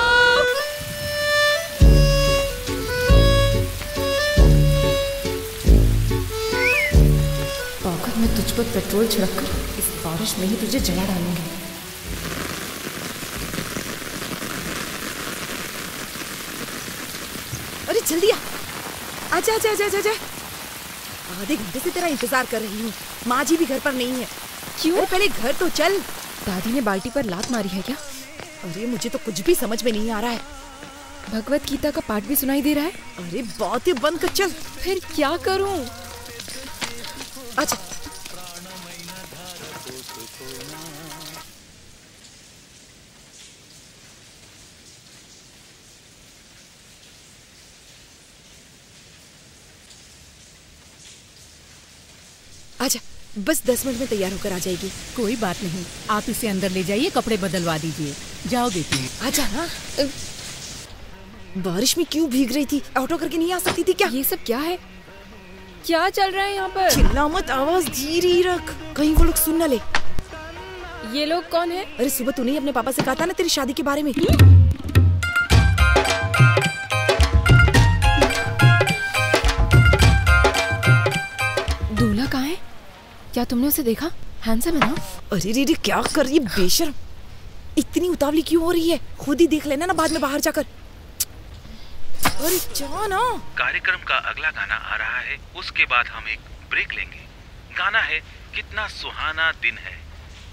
पर पेट्रोल छिड़ककर इस बारिश में ही तुझे जला डालूंगी। अरे जल्दी आ, आजा आजा आजा आजा। आधे घंटे से तेरा इंतजार कर रही हूँ। माँ जी भी घर पर नहीं है। क्यों? पहले घर तो चल। दादी ने बाल्टी पर लात मारी है क्या? अरे मुझे तो कुछ भी समझ में नहीं आ रहा है। भगवत गीता का पाठ भी सुनाई दे रहा है। अरे बातें बंद कर चल। फिर क्या करूं? अच्छा अच्छा बस दस मिनट में तैयार होकर आ जाएगी। कोई बात नहीं, आप इसे अंदर ले जाइए, कपड़े बदलवा दीजिए। जाओ बेटी। अच्छा ना, बारिश में क्यों भीग रही थी? ऑटो करके नहीं आ सकती थी क्या? ये सब क्या है? क्या चल रहा है यहाँ पर? चिल्ला मत, आवाज धीरे रख, कहीं वो लोग सुन न ले। ये लोग कौन है? अरे सुबह तूने ही अपने पापा से कहा था ना तेरी शादी के बारे में। दूल्हा कहाँ है? क्या तुमने उसे देखा? हैंडसम है ना? अरे रे रे क्या कर रही है बेशर्म, इतनी उतावली क्यों हो रही है? खुद ही देख लेना ना बाद में बाहर जाकर। अरे जाओ ना। कार्यक्रम का अगला गाना आ रहा है, उसके बाद हम एक ब्रेक लेंगे। गाना है कितना सुहाना दिन है,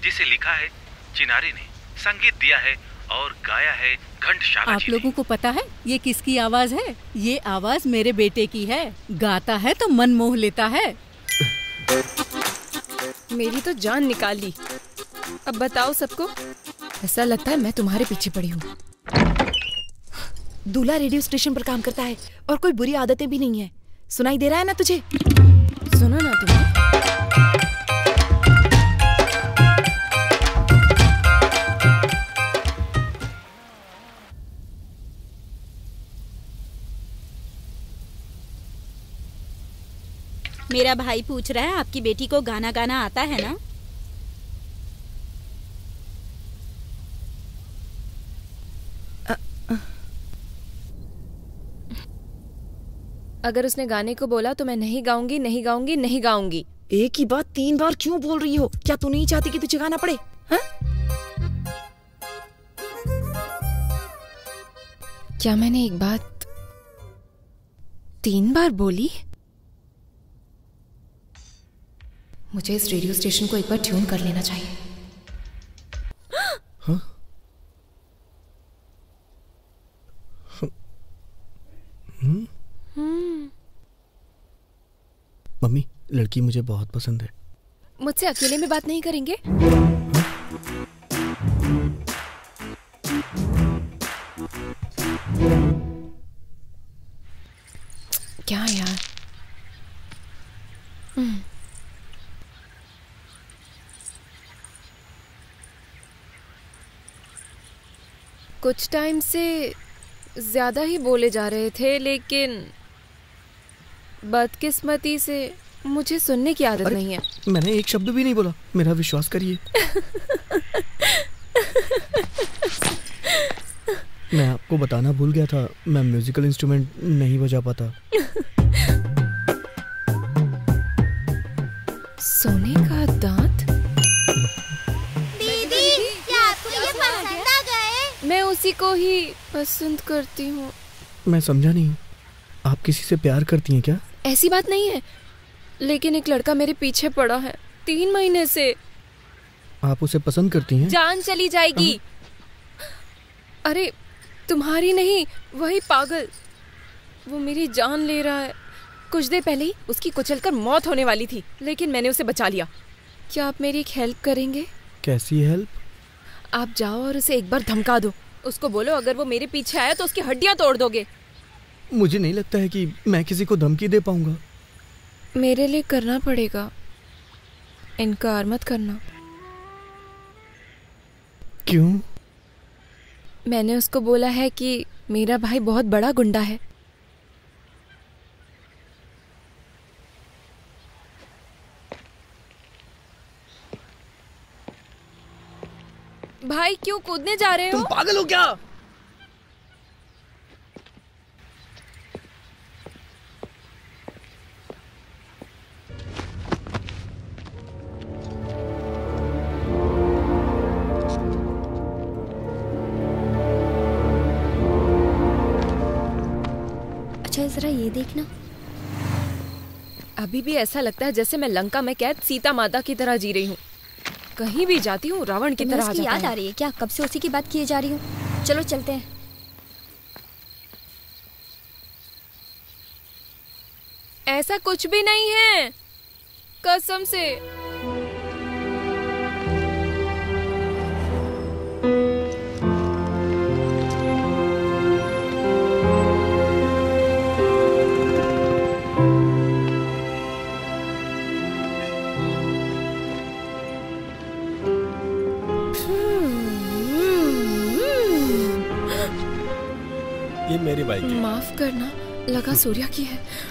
जिसे लिखा है चिनारी ने, संगीत दिया है और गाया है घंटशाला। आप लोगों को पता है ये किसकी आवाज है? ये आवाज मेरे बेटे की है। गाता है तो मन मोह लेता है। मेरी तो जान निकाल ली। अब बताओ सबको, ऐसा लगता है मैं तुम्हारे पीछे पड़ी हूँ। दूल्हा रेडियो स्टेशन पर काम करता है और कोई बुरी आदतें भी नहीं है। सुनाई दे रहा है ना तुझे? सुनो ना तुम। मेरा भाई पूछ रहा है आपकी बेटी को गाना गाना आता है ना? अगर उसने गाने को बोला तो मैं नहीं गाऊंगी, नहीं गाऊंगी, नहीं गाऊंगी। एक ही बात तीन बार क्यों बोल रही हो? क्या तू नहीं चाहती कि तुझे गाना पड़े? हा? क्या मैंने एक बात तीन बार बोली? मुझे इस रेडियो स्टेशन को एक बार ट्यून कर लेना चाहिए। हा? हम्म हम्म मम्मी, लड़की मुझे बहुत पसंद है। मुझसे अकेले में बात नहीं करेंगे? क्या यार, कुछ टाइम से ज्यादा ही बोले जा रहे थे, लेकिन बदकिस्मती से मुझे सुनने की आदत नहीं है। मैंने एक शब्द भी नहीं बोला, मेरा विश्वास करिए। मैं आपको बताना भूल गया था, मैं म्यूजिकल इंस्ट्रूमेंट नहीं बजा पाता। सोने का दांत? दीदी क्या आपको ये पसंद आ गए? मैं उसी को ही पसंद करती हूँ। मैं समझा नहीं, आप किसी से प्यार करती हैं क्या? ऐसी बात नहीं है, लेकिन एक लड़का मेरे पीछे पड़ा है तीन महीने से। आप उसे पसंद करती हैं? जान चली जाएगी। अरे तुम्हारी नहीं, वही पागल, वो मेरी जान ले रहा है। कुछ देर पहले ही उसकी कुचलकर मौत होने वाली थी, लेकिन मैंने उसे बचा लिया। क्या आप मेरी एक हेल्प करेंगे? कैसी हेल्प? आप जाओ और उसे एक बार धमका दो। उसको बोलो अगर वो मेरे पीछे आया तो उसकी हड्डियाँ तोड़ दोगे। मुझे नहीं लगता है कि मैं किसी को धमकी दे पाऊंगा। मेरे लिए करना पड़ेगा। इनकार मत करना। क्यों? मैंने उसको बोला है कि मेरा भाई बहुत बड़ा गुंडा है। भाई क्यों कूदने जा रहे हो? तुम पागल हो क्या? जरा ये देखना। अभी भी ऐसा लगता है जैसे मैं लंका में कैद सीता माता की तरह जी रही हूँ। कहीं भी जाती हूँ रावण की तरह आ जाता है। याद आ रही है क्या? कब से उसी की बात किए जा रही हूँ। चलो चलते हैं। ऐसा कुछ भी नहीं है, कसम से। ये मेरी बाइक है। माफ करना, लगा सूर्या की है।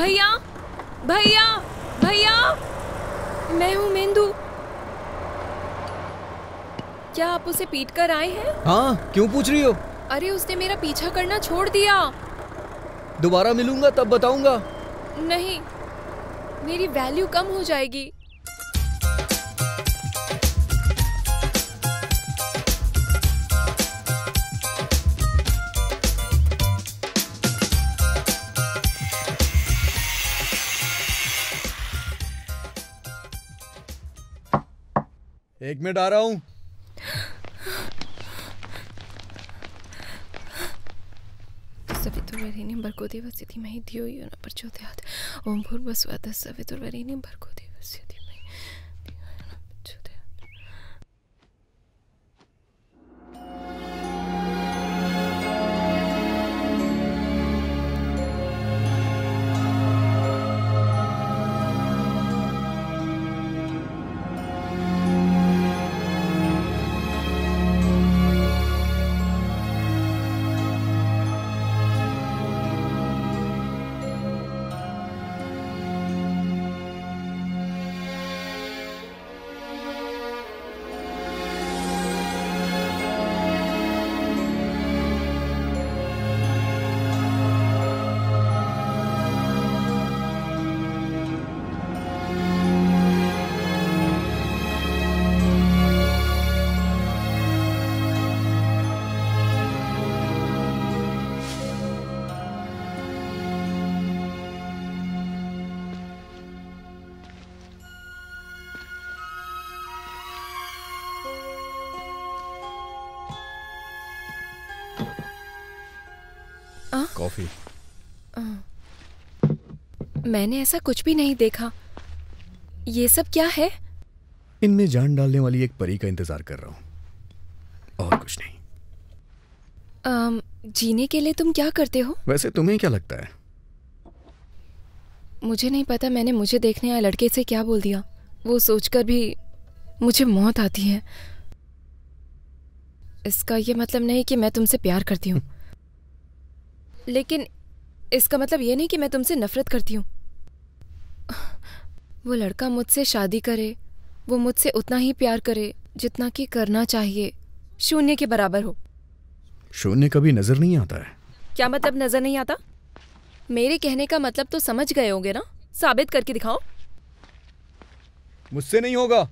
भैया भैया भैया, मैं हूँ मेंदू। क्या आप उसे पीट कर आए हैं? हाँ, क्यों पूछ रही हो? अरे उसने मेरा पीछा करना छोड़ दिया। दोबारा मिलूंगा तब बताऊंगा। नहीं, मेरी वैल्यू कम हो जाएगी। एक मिनट आ रहा हूँ। सवितुर्वरेण्य भर्गोदेवस्य मयि धियो यो न प्रचोदयात्। ओम भूर्भुवः स्वः सवितुर्वरेण्य भर्गोदेवस्य मयि धियो यो न कॉफी। मैंने ऐसा कुछ भी नहीं देखा। ये सब क्या है? इनमें जान डालने वाली एक परी का इंतजार कर रहा हूँ, और कुछ नहीं। आम, जीने के लिए तुम क्या करते हो? वैसे तुम्हें क्या लगता है? मुझे नहीं पता। मैंने मुझे देखने आए लड़के से क्या बोल दिया, वो सोचकर भी मुझे मौत आती है। इसका ये मतलब नहीं कि मैं तुमसे प्यार करती हूँ, लेकिन इसका मतलब ये नहीं कि मैं तुमसे नफरत करती हूँ। वो लड़का मुझसे शादी करे, वो मुझसे उतना ही प्यार करे जितना कि करना चाहिए, शून्य के बराबर हो। शून्य कभी नजर नहीं आता है। क्या मतलब नजर नहीं आता? मेरे कहने का मतलब तो समझ गए होंगे ना? साबित करके दिखाओ। मुझसे नहीं होगा।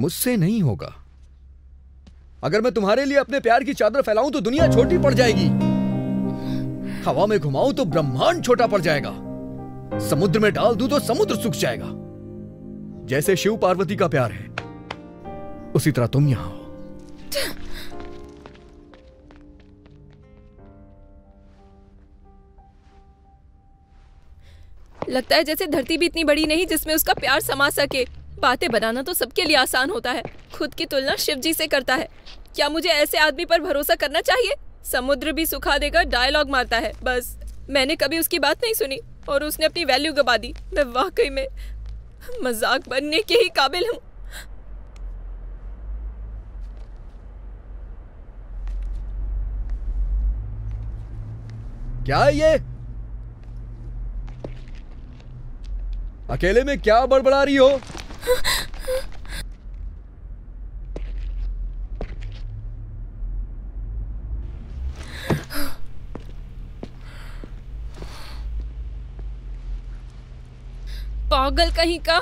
मुझसे नहीं होगा। अगर मैं तुम्हारे लिए अपने प्यार की चादर फैलाऊं तो दुनिया छोटी पड़ जाएगी। हवा में घुमाऊं तो ब्रह्मांड छोटा पड़ जाएगा। समुद्र में डाल दूं तो समुद्र सूख जाएगा। जैसे शिव पार्वती का प्यार है, उसी तरह तुम यहां हो। लगता है जैसे धरती भी इतनी बड़ी नहीं जिसमें उसका प्यार समा सके। बातें बनाना तो सबके लिए आसान होता है, खुद की तुलना शिव जी से करता है। क्या मुझे ऐसे आदमी पर भरोसा करना चाहिए? समुद्र भी सुखा देकर डायलॉग मारता है। बस मैंने कभी उसकी बात नहीं सुनी और उसने अपनी वैल्यू गवा दी। मैं वाकई में मजाक बनने के ही काबिल हूँ। क्या है ये? अकेले में क्या बड़बड़ा रही हो? पागल कहीं का।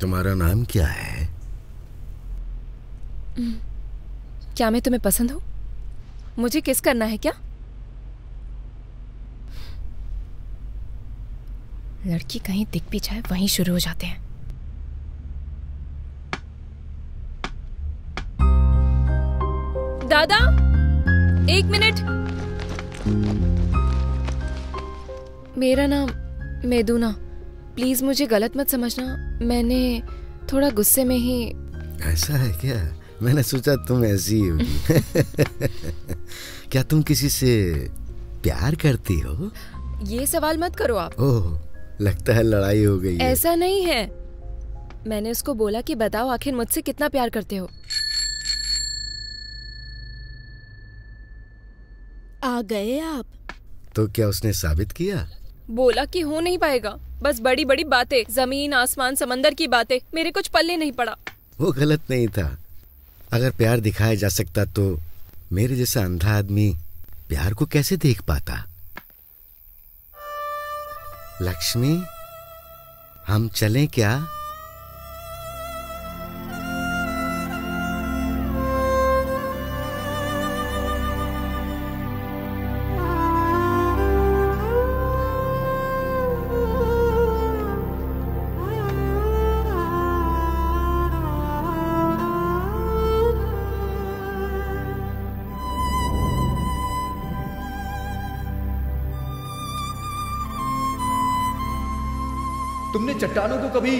तुम्हारा नाम क्या है? क्या मैं तुम्हें पसंद हूं? मुझे किस करना है क्या? लड़की कहीं दिख भी जाए वहीं शुरू हो जाते हैं। दादा एक मिनट, मेरा नाम मेदुना, प्लीज मुझे गलत मत समझना, मैंने थोड़ा गुस्से में ही। ऐसा है क्या? मैंने सोचा तुम ऐसी होगी। क्या तुम किसी से प्यार करती हो? ये सवाल मत करो आप। ओह, लगता है लड़ाई हो गई है। ऐसा नहीं है, मैंने उसको बोला कि बताओ आखिर मुझसे कितना प्यार करते हो। आ गए आप। तो क्या उसने साबित किया? बोला कि हो नहीं पाएगा, बस बड़ी बड़ी बातें, जमीन आसमान समंदर की बातें, मेरे कुछ पल्ले नहीं पड़ा। वो गलत नहीं था। अगर प्यार दिखाया जा सकता तो मेरे जैसा अंधा आदमी प्यार को कैसे देख पाता? लक्ष्मी हम चलें क्या? तुमने चट्टानों को कभी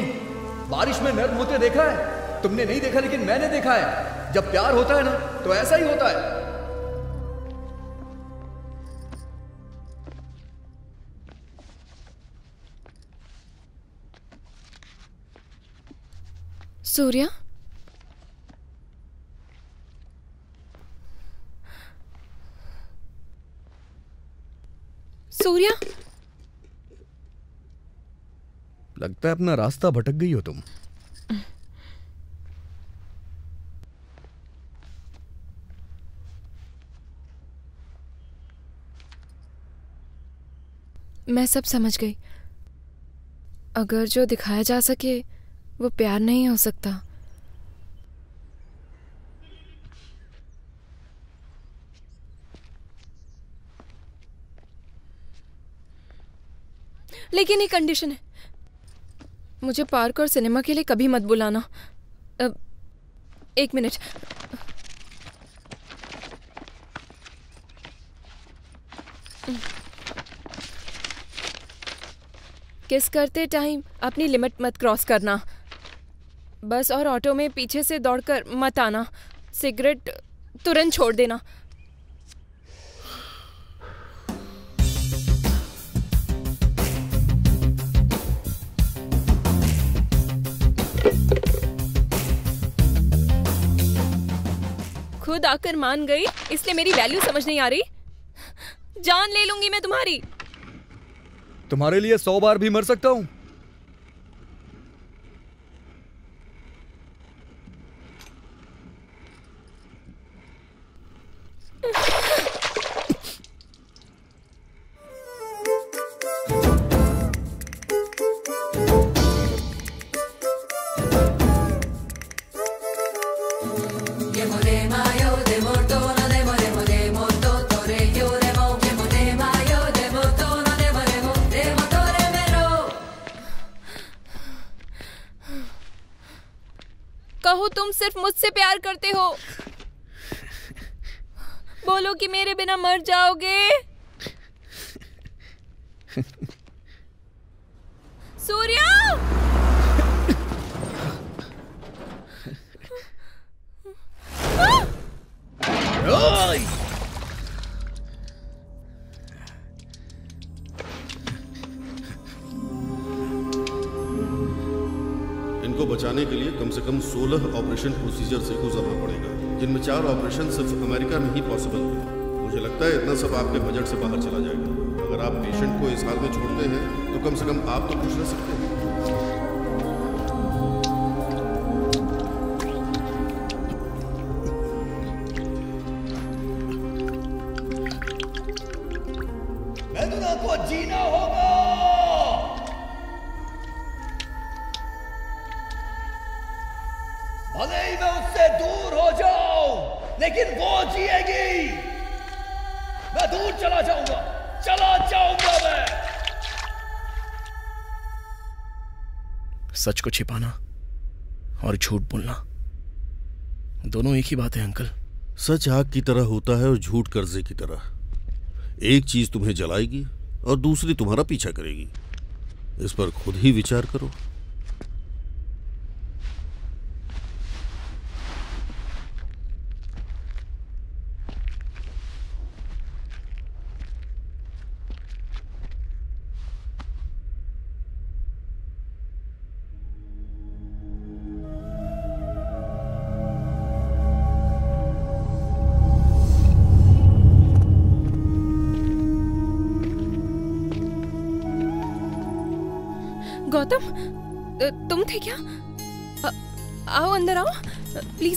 बारिश में नरम होते देखा है? तुमने नहीं देखा, लेकिन मैंने देखा है। जब प्यार होता है ना तो ऐसा ही होता है। सूर्या, सूर्या, लगता है अपना रास्ता भटक गई हो तुम। मैं सब समझ गई। अगर जो दिखाया जा सके वो प्यार नहीं हो सकता। लेकिन ये कंडीशन है, मुझे पार्क और सिनेमा के लिए कभी मत बुलाना। एक मिनट, किस करते टाइम अपनी लिमिट मत क्रॉस करना। बस और ऑटो में पीछे से दौड़कर मत आना। सिगरेट तुरंत छोड़ देना। खुद आकर मान गई, इसलिए मेरी वैल्यू समझ नहीं आ रही। जान ले लूंगी मैं तुम्हारी। तुम्हारे लिए सौ बार भी मर सकता हूं। सिर्फ मुझसे प्यार करते हो, बोलो कि मेरे बिना मर जाओगे। सूर्या, बनाने के लिए कम से कम सोलह ऑपरेशन प्रोसीजर से गुजरना पड़ेगा, जिनमें चार ऑपरेशन सिर्फ अमेरिका में ही पॉसिबल है। मुझे लगता है इतना सब आपके बजट से बाहर चला जाएगा। अगर आप पेशेंट को इस हाल में छोड़ते हैं तो कम से कम आप तो खुश रह सकते हैं। सच को छिपाना और झूठ बोलना दोनों एक ही बात है अंकल। सच आग की तरह होता है और झूठ कर्जे की तरह। एक चीज तुम्हें जलाएगी और दूसरी तुम्हारा पीछा करेगी। इस पर खुद ही विचार करो।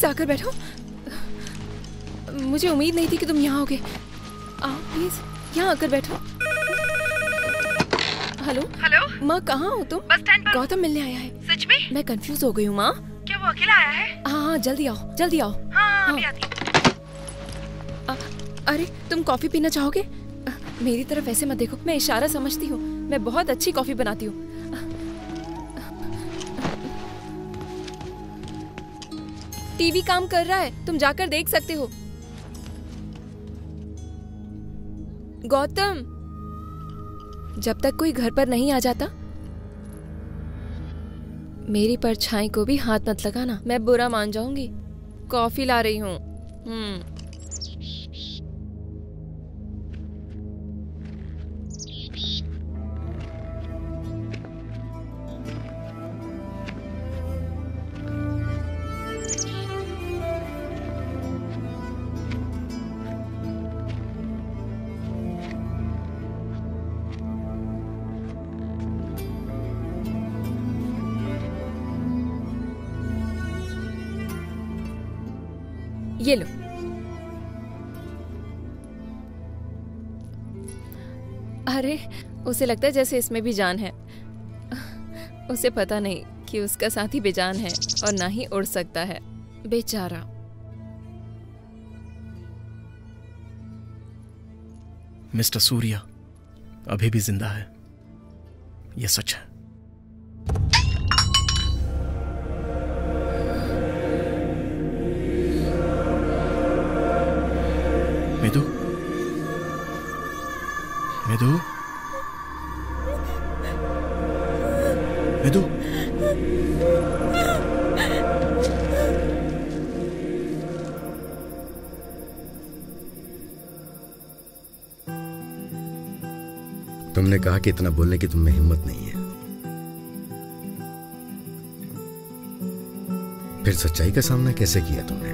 आकर बैठो, मुझे उम्मीद नहीं थी कि तुम यहाँ आओगे। आओ प्लीज, यहाँ आकर बैठो। हेलो हेलो माँ, कहाँ हो तुम? बस स्टैंड पर। गौतम मिलने आया है। सच में? मैं कंफ्यूज हो गई हूँ माँ। क्या वो अकेला आया है? हाँ हाँ, जल्दी आओ जल्दी आओ। हाँ, अभी आती हूँ। आ, अरे तुम कॉफी पीना चाहोगे? आ, मेरी तरफ ऐसे मत देखो, मैं इशारा समझती हूँ। मैं बहुत अच्छी कॉफी बनाती हूँ। टीवी काम कर रहा है, तुम जाकर देख सकते हो। गौतम, जब तक कोई घर पर नहीं आ जाता मेरी परछाई को भी हाथ मत लगाना, मैं बुरा मान जाऊंगी। कॉफी ला रही हूँ। हम्म ये लो। अरे उसे लगता है जैसे इसमें भी जान है। उसे पता नहीं कि उसका साथी बेजान है और ना ही उड़ सकता है, बेचारा। मिस्टर सूर्या अभी भी जिंदा है, यह सच है। मधु, मधु, मधु, तुमने कहा कि इतना बोलने की तुम में हिम्मत नहीं है, फिर सच्चाई का सामना कैसे किया तुमने?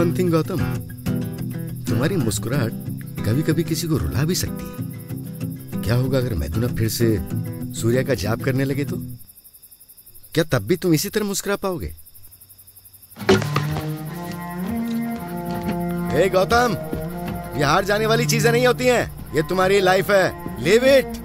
वन थिंग गौतम, तुम्हारी मुस्कुराहट कभी कभी किसी को रुला भी सकती है। क्या होगा अगर मैदुना फिर से सूर्या का जाप करने लगे तो? क्या तब भी तुम इसी तरह मुस्कुरा पाओगे? हे गौतम, ये हार जाने वाली चीजें नहीं होती हैं। ये तुम्हारी लाइफ है, लिव इट।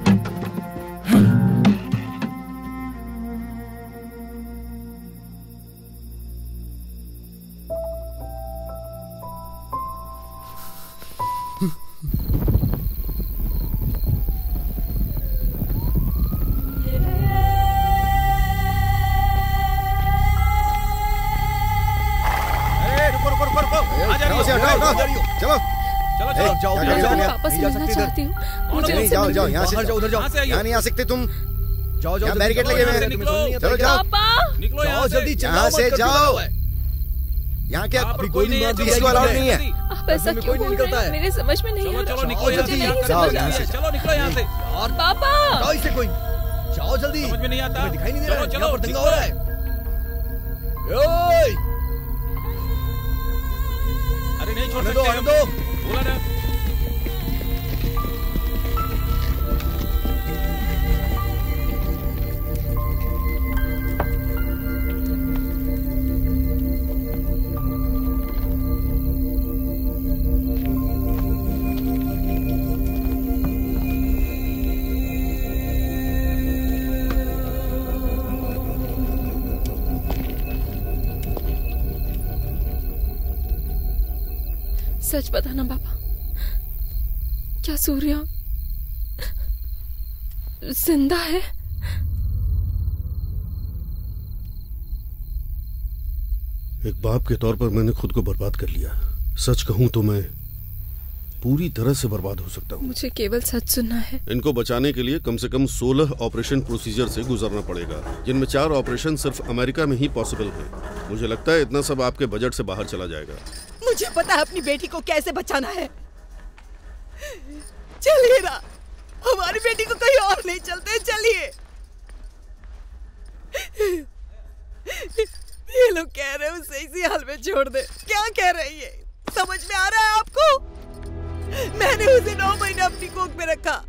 जाओ यहाँ से, जाओ उधर जाओ, यहाँ नहीं आ सकते तुम। जाओ जाओ, बैरिकेड लगे हुए हैं। चलो जाओ, निकलो, जल्दी यहाँ से जाओ। यहाँ क्या कोई, कोई नहीं, नहीं है। आप ऐसा क्यों बोल रहे हैं? मेरे समझ में नहीं आ रहा। चलो निकलो यहाँ से, चलो निकलो यहाँ से। और पापा जाओ, इससे कोई जाओ जल्दी, समझ में नहीं आता, दिखाई नहीं दे रहा। चलो चलो दंगा हो रहा है। अरे नहीं छोड़ दो, दो बोला ना। सच बताना पापा, क्या सूर्या जिंदा है? एक बाप के तौर पर मैंने खुद को बर्बाद कर लिया। सच कहूं तो मैं पूरी तरह से बर्बाद हो सकता हूं। मुझे केवल सच सुनना है। इनको बचाने के लिए कम से कम सोलह ऑपरेशन प्रोसीजर से गुजरना पड़ेगा, जिनमें चार ऑपरेशन सिर्फ अमेरिका में ही पॉसिबल है। मुझे लगता है इतना सब आपके बजट से बाहर चला जाएगा। मुझे पता है अपनी बेटी को कैसे बचाना है। चलिए ना, हमारी बेटी को कहीं और नहीं चलते, चलिए। ये लोग कह रहे हैं उसे इसी हाल में छोड़ दे। क्या कह रही है, समझ में आ रहा है आपको? मैंने उसे नौ महीने अपनी कोख में रखा।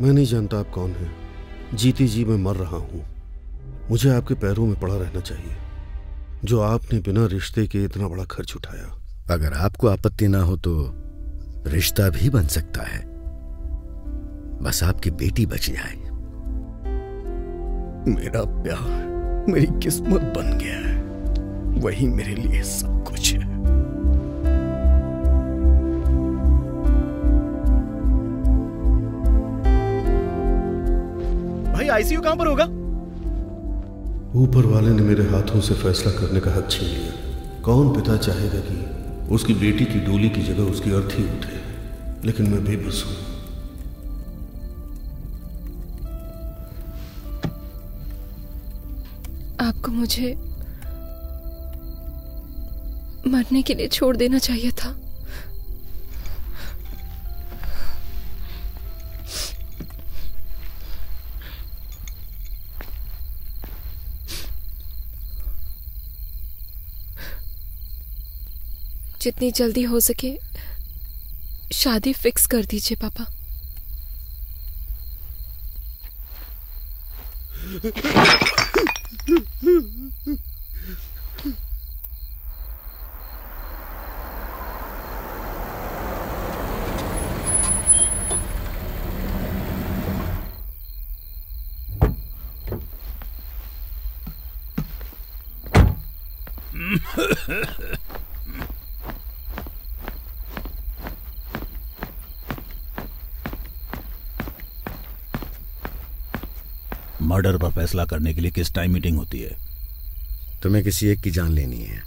मैं नहीं जानता आप कौन हैं। जीती जी मैं मर रहा हूँ। मुझे आपके पैरों में पड़ा रहना चाहिए, जो आपने बिना रिश्ते के इतना बड़ा खर्च उठाया। अगर आपको आपत्ति ना हो तो रिश्ता भी बन सकता है, बस आपकी बेटी बच जाए। मेरा प्यार मेरी किस्मत बन गया है, वही मेरे लिए सब कुछ है। भाई आईसीयू कहां पर होगा? ऊपर वाले ने मेरे हाथों से फैसला करने का हक छीन लिया। कौन पिता चाहेगा कि उसकी बेटी की डोली की जगह उसकी अर्थी उठे? लेकिन मैं बेबस हूं। आपको मुझे मरने के लिए छोड़ देना चाहिए था। जितनी जल्दी हो सके शादी फिक्स कर दीजिए पापा। मर्डर पर फैसला करने के लिए किस टाइम मीटिंग होती है? तुम्हें किसी एक की जान लेनी है।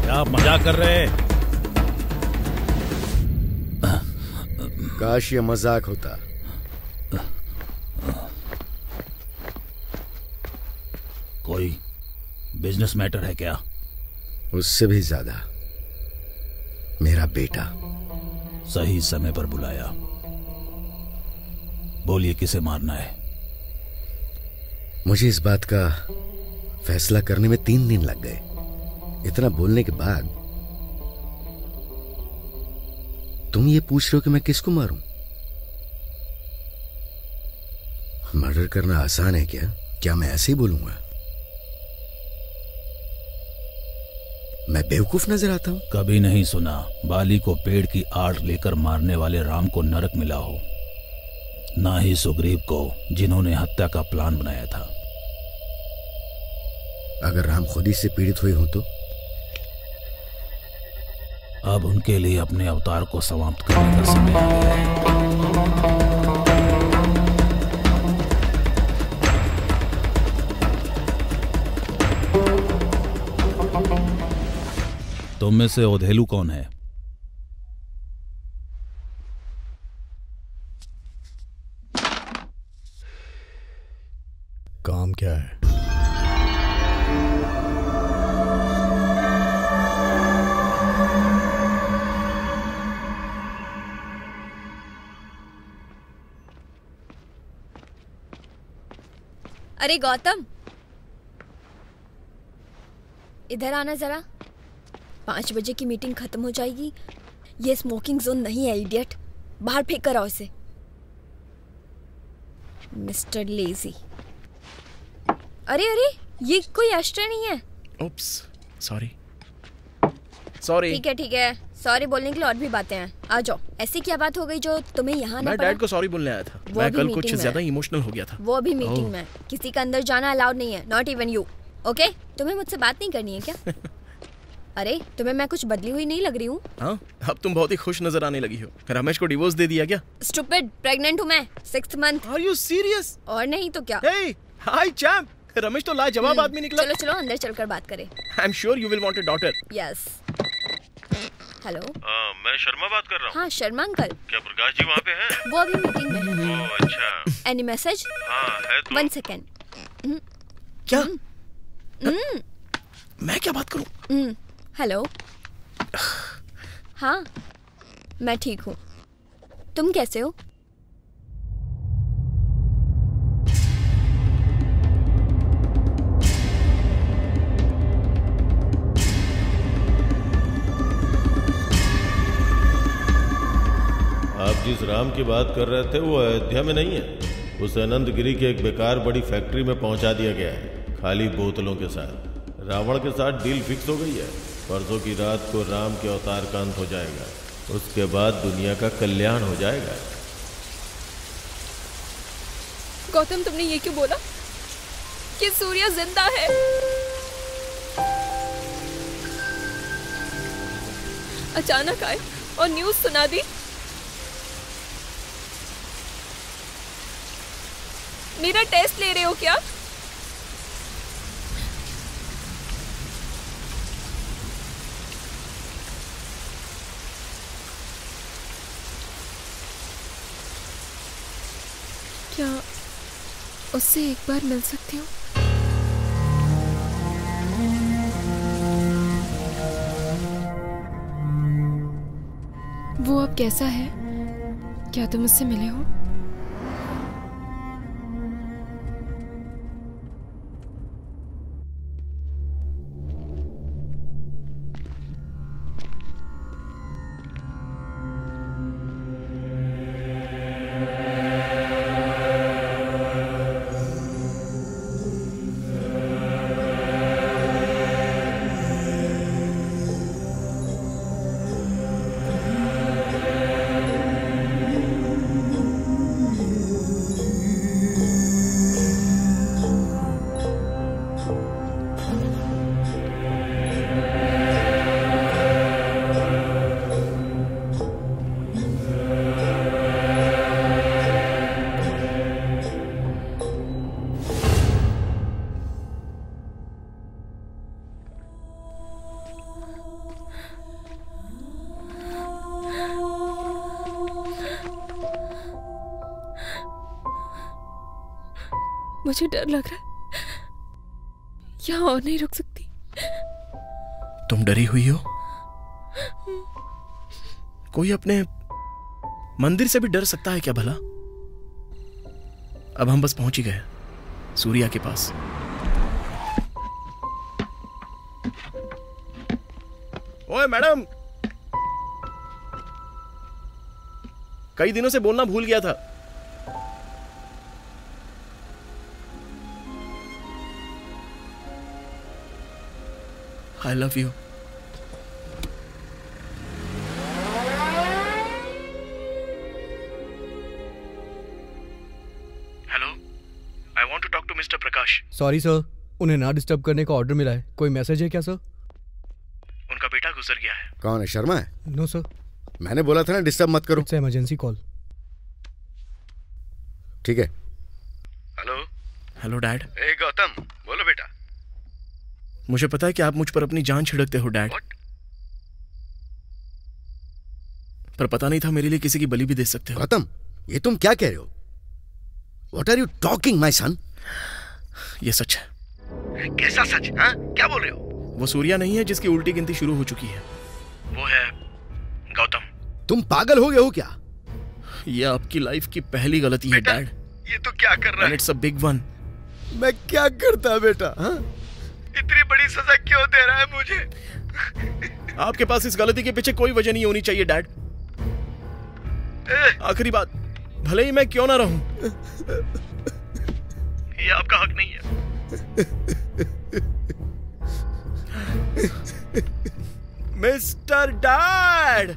क्या आप मजाक कर रहे हैं? काश ये मजाक होता। कोई बिजनेस मैटर है क्या? उससे भी ज्यादा, मेरा बेटा। सही समय पर बुलाया। बोलिए किसे मारना है? मुझे इस बात का फैसला करने में तीन दिन लग गए। इतना बोलने के बाद तुम ये पूछ रहे हो कि मैं किसको मारूं? मर्डर करना आसान है क्या? क्या मैं ऐसे ही बोलूंगा? मैं बेवकूफ नजर आता हूँ? कभी नहीं सुना बाली को पेड़ की आड़ लेकर मारने वाले राम को नरक मिला हो, ना ही सुग्रीव को जिन्होंने हत्या का प्लान बनाया था। अगर राम खुद ही से पीड़ित हुए हो तो? अब उनके लिए अपने अवतार को समाप्त करने का समय आ गया है। तुम में से ओधेलू कौन है? काम क्या है? अरे गौतम, इधर आना जरा। पांच बजे की मीटिंग खत्म हो जाएगी। ये स्मोकिंग जोन नहीं है इडियट, बाहर फेंक कर आओ इसे। Mister lazy. अरे अरे, ये कोई आश्चर्य नहीं है। Oops, sorry sorry. ठीक है ठीक है, सॉरी बोलने के लिए और भी बातें हैं। आ जाओ। ऐसी क्या बात हो गई जो तुम्हें यहाँ? मैं डैड को सॉरी बोलने आया था। मैं कल कुछ ज्यादा इमोशनल हो गया था। वो भी मीटिंग में। किसी का अंदर जाना अलाउड नहीं है, नॉट इवन यू। ओके, तुम्हें मुझसे बात नहीं करनी है क्या? अरे तुम्हें मैं कुछ बदली हुई नहीं लग रही हूँ। अब तुम बहुत ही खुश नजर आने लगी हो। रमेश को डिवोर्स दे दिया क्या? स्टूपिड, प्रेग्नेंट हूँ मैं, sixth month. Are you serious? और नहीं तो क्या। हे, हाय चैंप, रमेश तो लाजवाब आदमी निकला। चलो चलो अंदर चलकर बात करें। I am sure you will want a daughter. Yes. Hello, मैं शर्मा बात कर रहा हूँ। हाँ शर्मा अंकल। क्या प्रकाश जी वहाँ पे हैं? वो अभी मीटिंग में हैं। ओह अच्छा। Any message? हाँ है तो। One second. क्या? मैं क्या बात करूँ? हेलो। हाँ मैं ठीक हूँ, तुम कैसे हो? आप जिस राम की बात कर रहे थे वो अयोध्या में नहीं है। उसे अनंतगिरी के एक बेकार बड़ी फैक्ट्री में पहुंचा दिया गया है, खाली बोतलों के साथ। रावण के साथ डील फिक्स हो गई है। परसों की रात को राम के अवतार का अंत हो जाएगा, उसके बाद दुनिया का कल्याण हो जाएगा। गौतम तुमने ये क्यों बोला कि सूर्य जिंदा है? अचानक आए और न्यूज़ सुना दी। मेरा टेस्ट ले रहे हो क्या? क्या उससे एक बार मिल सकती हूँ? वो अब कैसा है? क्या तुम उससे मिले हो? मुझे डर लग रहा है, यहाँ और नहीं रुक सकती। तुम डरी हुई हो? कोई अपने मंदिर से भी डर सकता है क्या भला? अब हम बस पहुंच ही गए सूर्या के पास। ओए मैडम, कई दिनों से बोलना भूल गया था। I love you. Hello, I want to talk to Mister Prakash. Sorry sir, उन्हें ना डिस्टर्ब करने का ऑर्डर मिला है। कोई मैसेज है क्या सर? उनका बेटा गुजर गया है। कौन है? शर्मा है? No sir. मैंने बोला था ना डिस्टर्ब मत करो। It's emergency call. ठीक है। Hello hello dad. ए गौतम, बोलो बेटा। मुझे पता है कि आप मुझ पर अपनी जान छिड़कते हो डैड। What? पर पता नहीं था मेरे लिए किसी की बलि भी दे सकते हो। गौतम, ये तुम क्या कह रहे हो? What are you talking, my son? ये सच है। कैसा सच? हाँ? क्या बोल रहे हो? वो सूर्या नहीं है जिसकी उल्टी गिनती शुरू हो चुकी है, वो है गौतम। तुम पागल हो गए हो क्या? ये आपकी लाइफ की पहली गलती है डैड। ये तो क्या कर रहा है? It's a big one। मैं क्या करता बेटा? हाँ? इतनी बड़ी सजा क्यों दे रहा है मुझे? आपके पास इस गलती के पीछे कोई वजह नहीं होनी चाहिए डैड। आखिरी बात, भले ही मैं क्यों ना रहूं, ये आपका हक नहीं है। मिस्टर डैड,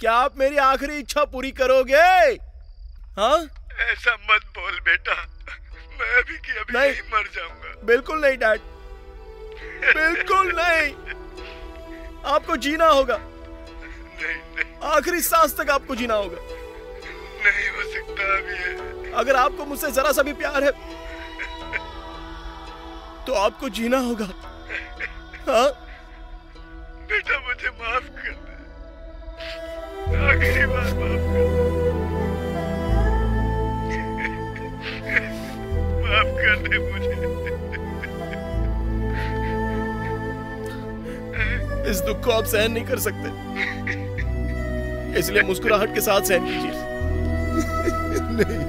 क्या आप मेरी आखिरी इच्छा पूरी करोगे? हाँ? ऐसा मत बोल बेटा, मैं अभी की अभी नहीं मर जाऊंगा। बिल्कुल नहीं डैड, बिल्कुल नहीं। आपको जीना होगा, आखिरी सांस तक आपको जीना होगा। नहीं हो सकता अभी। अगर आपको मुझसे जरा सा भी प्यार है तो आपको जीना होगा। हाँ? बेटा मुझे माफ कर दे, आखिरी बार माफ कर दे। माफ कर दे मुझे। इस दुख को आप सहन नहीं कर सकते, इसलिए मुस्कुराहट के साथ सहन कीजिए। नहीं,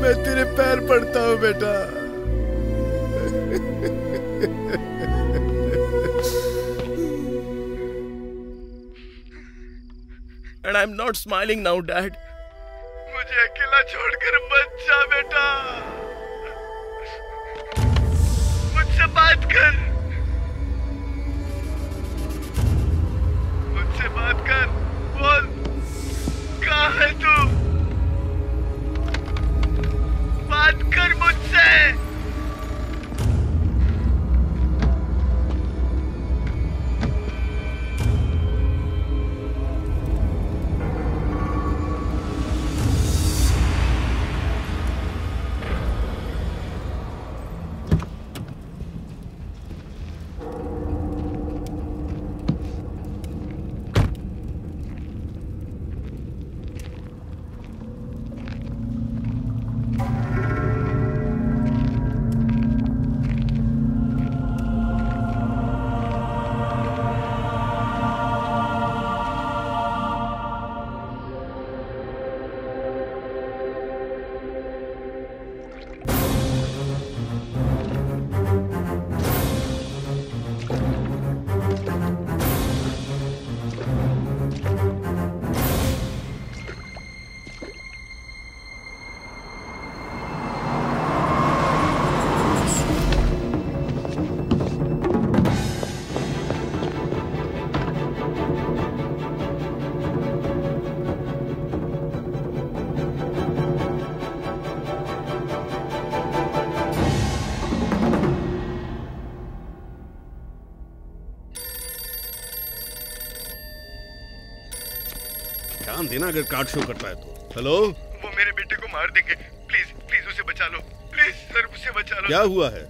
मैं तेरे पैर पड़ता हूँ बेटा। And I am not smiling now dad. मुझे अकेला छोड़कर मत जा बेटा, मुझसे बात कर, से बात कर, बोल कहाँ है तू? बात कर मुझसे। देना अगर कार्ड शो करता है तो। हेलो, वो मेरे बेटे को मार देंगे, प्लीज प्लीज उसे बचा लो, प्लीज सर उसे बचा लो। क्या हुआ है?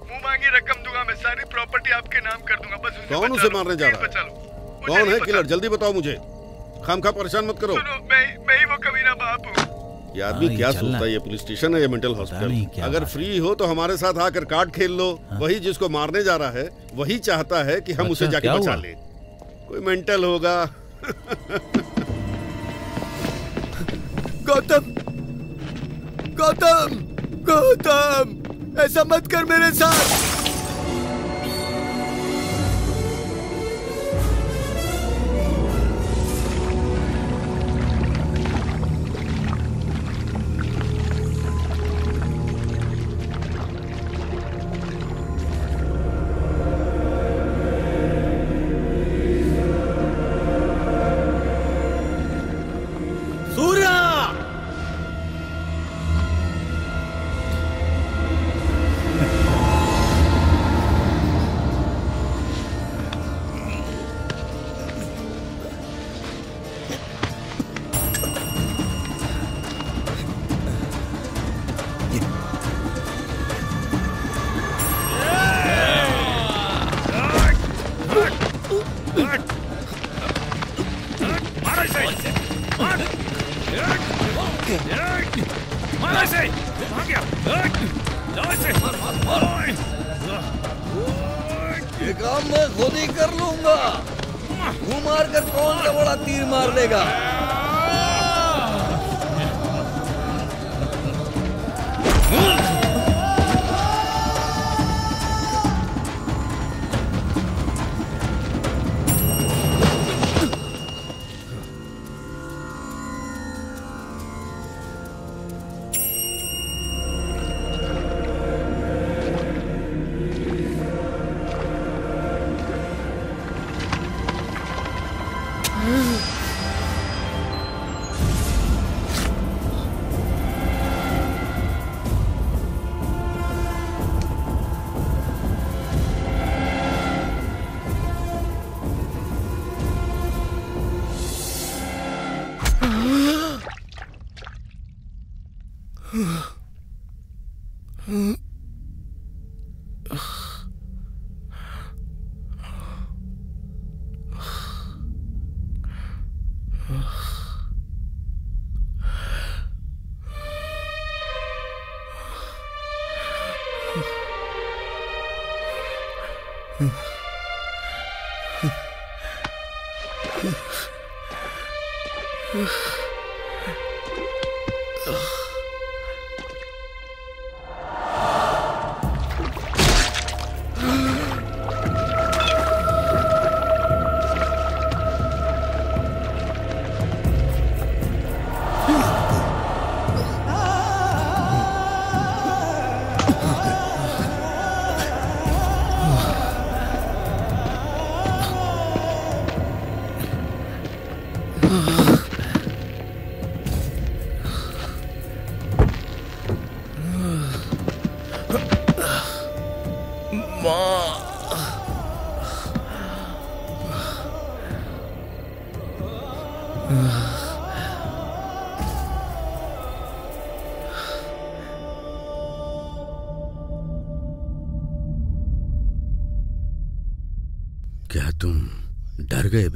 मुंह मांगी रकम दूंगा मैं, सारी प्रॉपर्टी आपके नाम कर दूंगा, बस उसे कौन उसे मारने जा रहा है? बचा लो। कौन है किलर, जल्दी बताओ मुझे, खामखा परेशान मत करो। सुनो, मैं मैं ही वो कमीना बाप हूँ। ये आदमी क्या सोचता है ये पुलिस स्टेशन है या मेंटल हॉस्पिटल? अगर फ्री हो तो हमारे साथ आकर कार्ड खेल लो। वही जिसको मारने जा रहा है वही चाहता है कि हम उसे जाके बचा ले। कोई मेंटल होगा। गौतम, गौतम, गौतम, ऐसा मत कर मेरे साथ। ये काम मैं खुद ही कर लूंगा। वो मार कर कौन सा बड़ा तीर मार लेगा।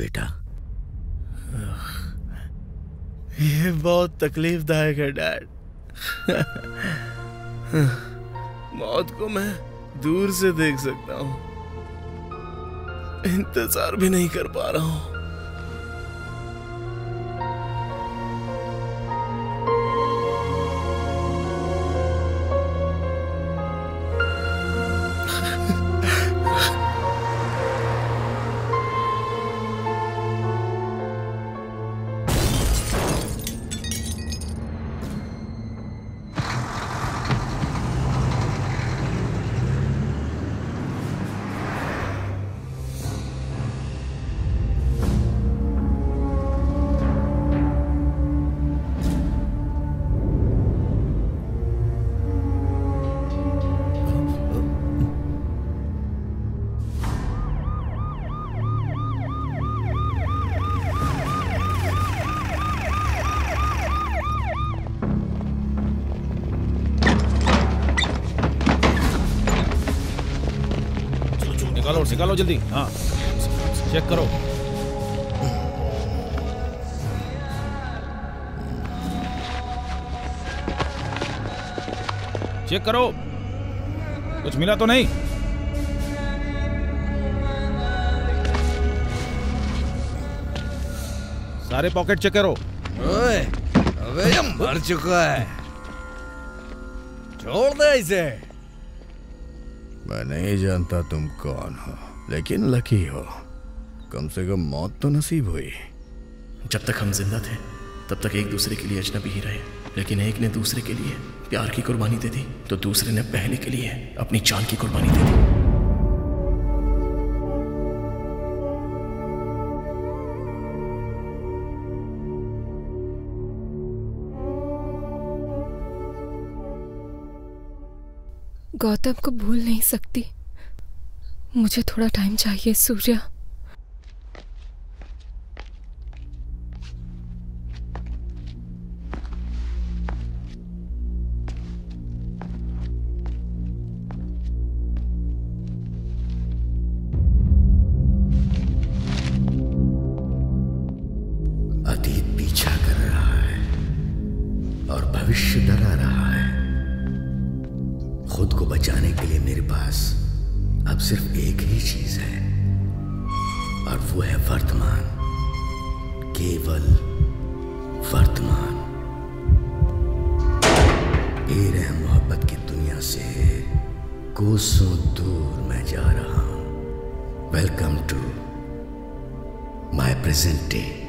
बेटा ये बहुत तकलीफदायक है डैड। मौत को मैं दूर से देख सकता हूं, इंतजार भी नहीं कर पा रहा हूं। निकालो जल्दी। हाँ चेक करो। चेक करो कुछ मिला तो नहीं। सारे पॉकेट चेक करो। ओए, अबे ये मर चुका है, छोड़ दे इसे। मैं नहीं जानता तुम कौन हो, लेकिन लकी हो, कम से कम मौत तो नसीब हुई। जब तक हम जिंदा थे तब तक एक दूसरे के लिए अजनबी ही रहे, लेकिन एक ने दूसरे के लिए प्यार की कुर्बानी दे दी तो दूसरे ने पहले के लिए अपनी जान की कुर्बानी दे दी। गौतम को भूल नहीं सकती। मुझे थोड़ा टाइम चाहिए सूर्या। पीछा कर रहा है और भविष्य डरा रहा है। खुद को बचाने के लिए मेरे पास अब सिर्फ एक ही चीज है और वो है वर्तमान, केवल वर्तमान। बेरहम मोहब्बत की दुनिया से कोसों दूर मैं जा रहा हूं। Welcome to my present day.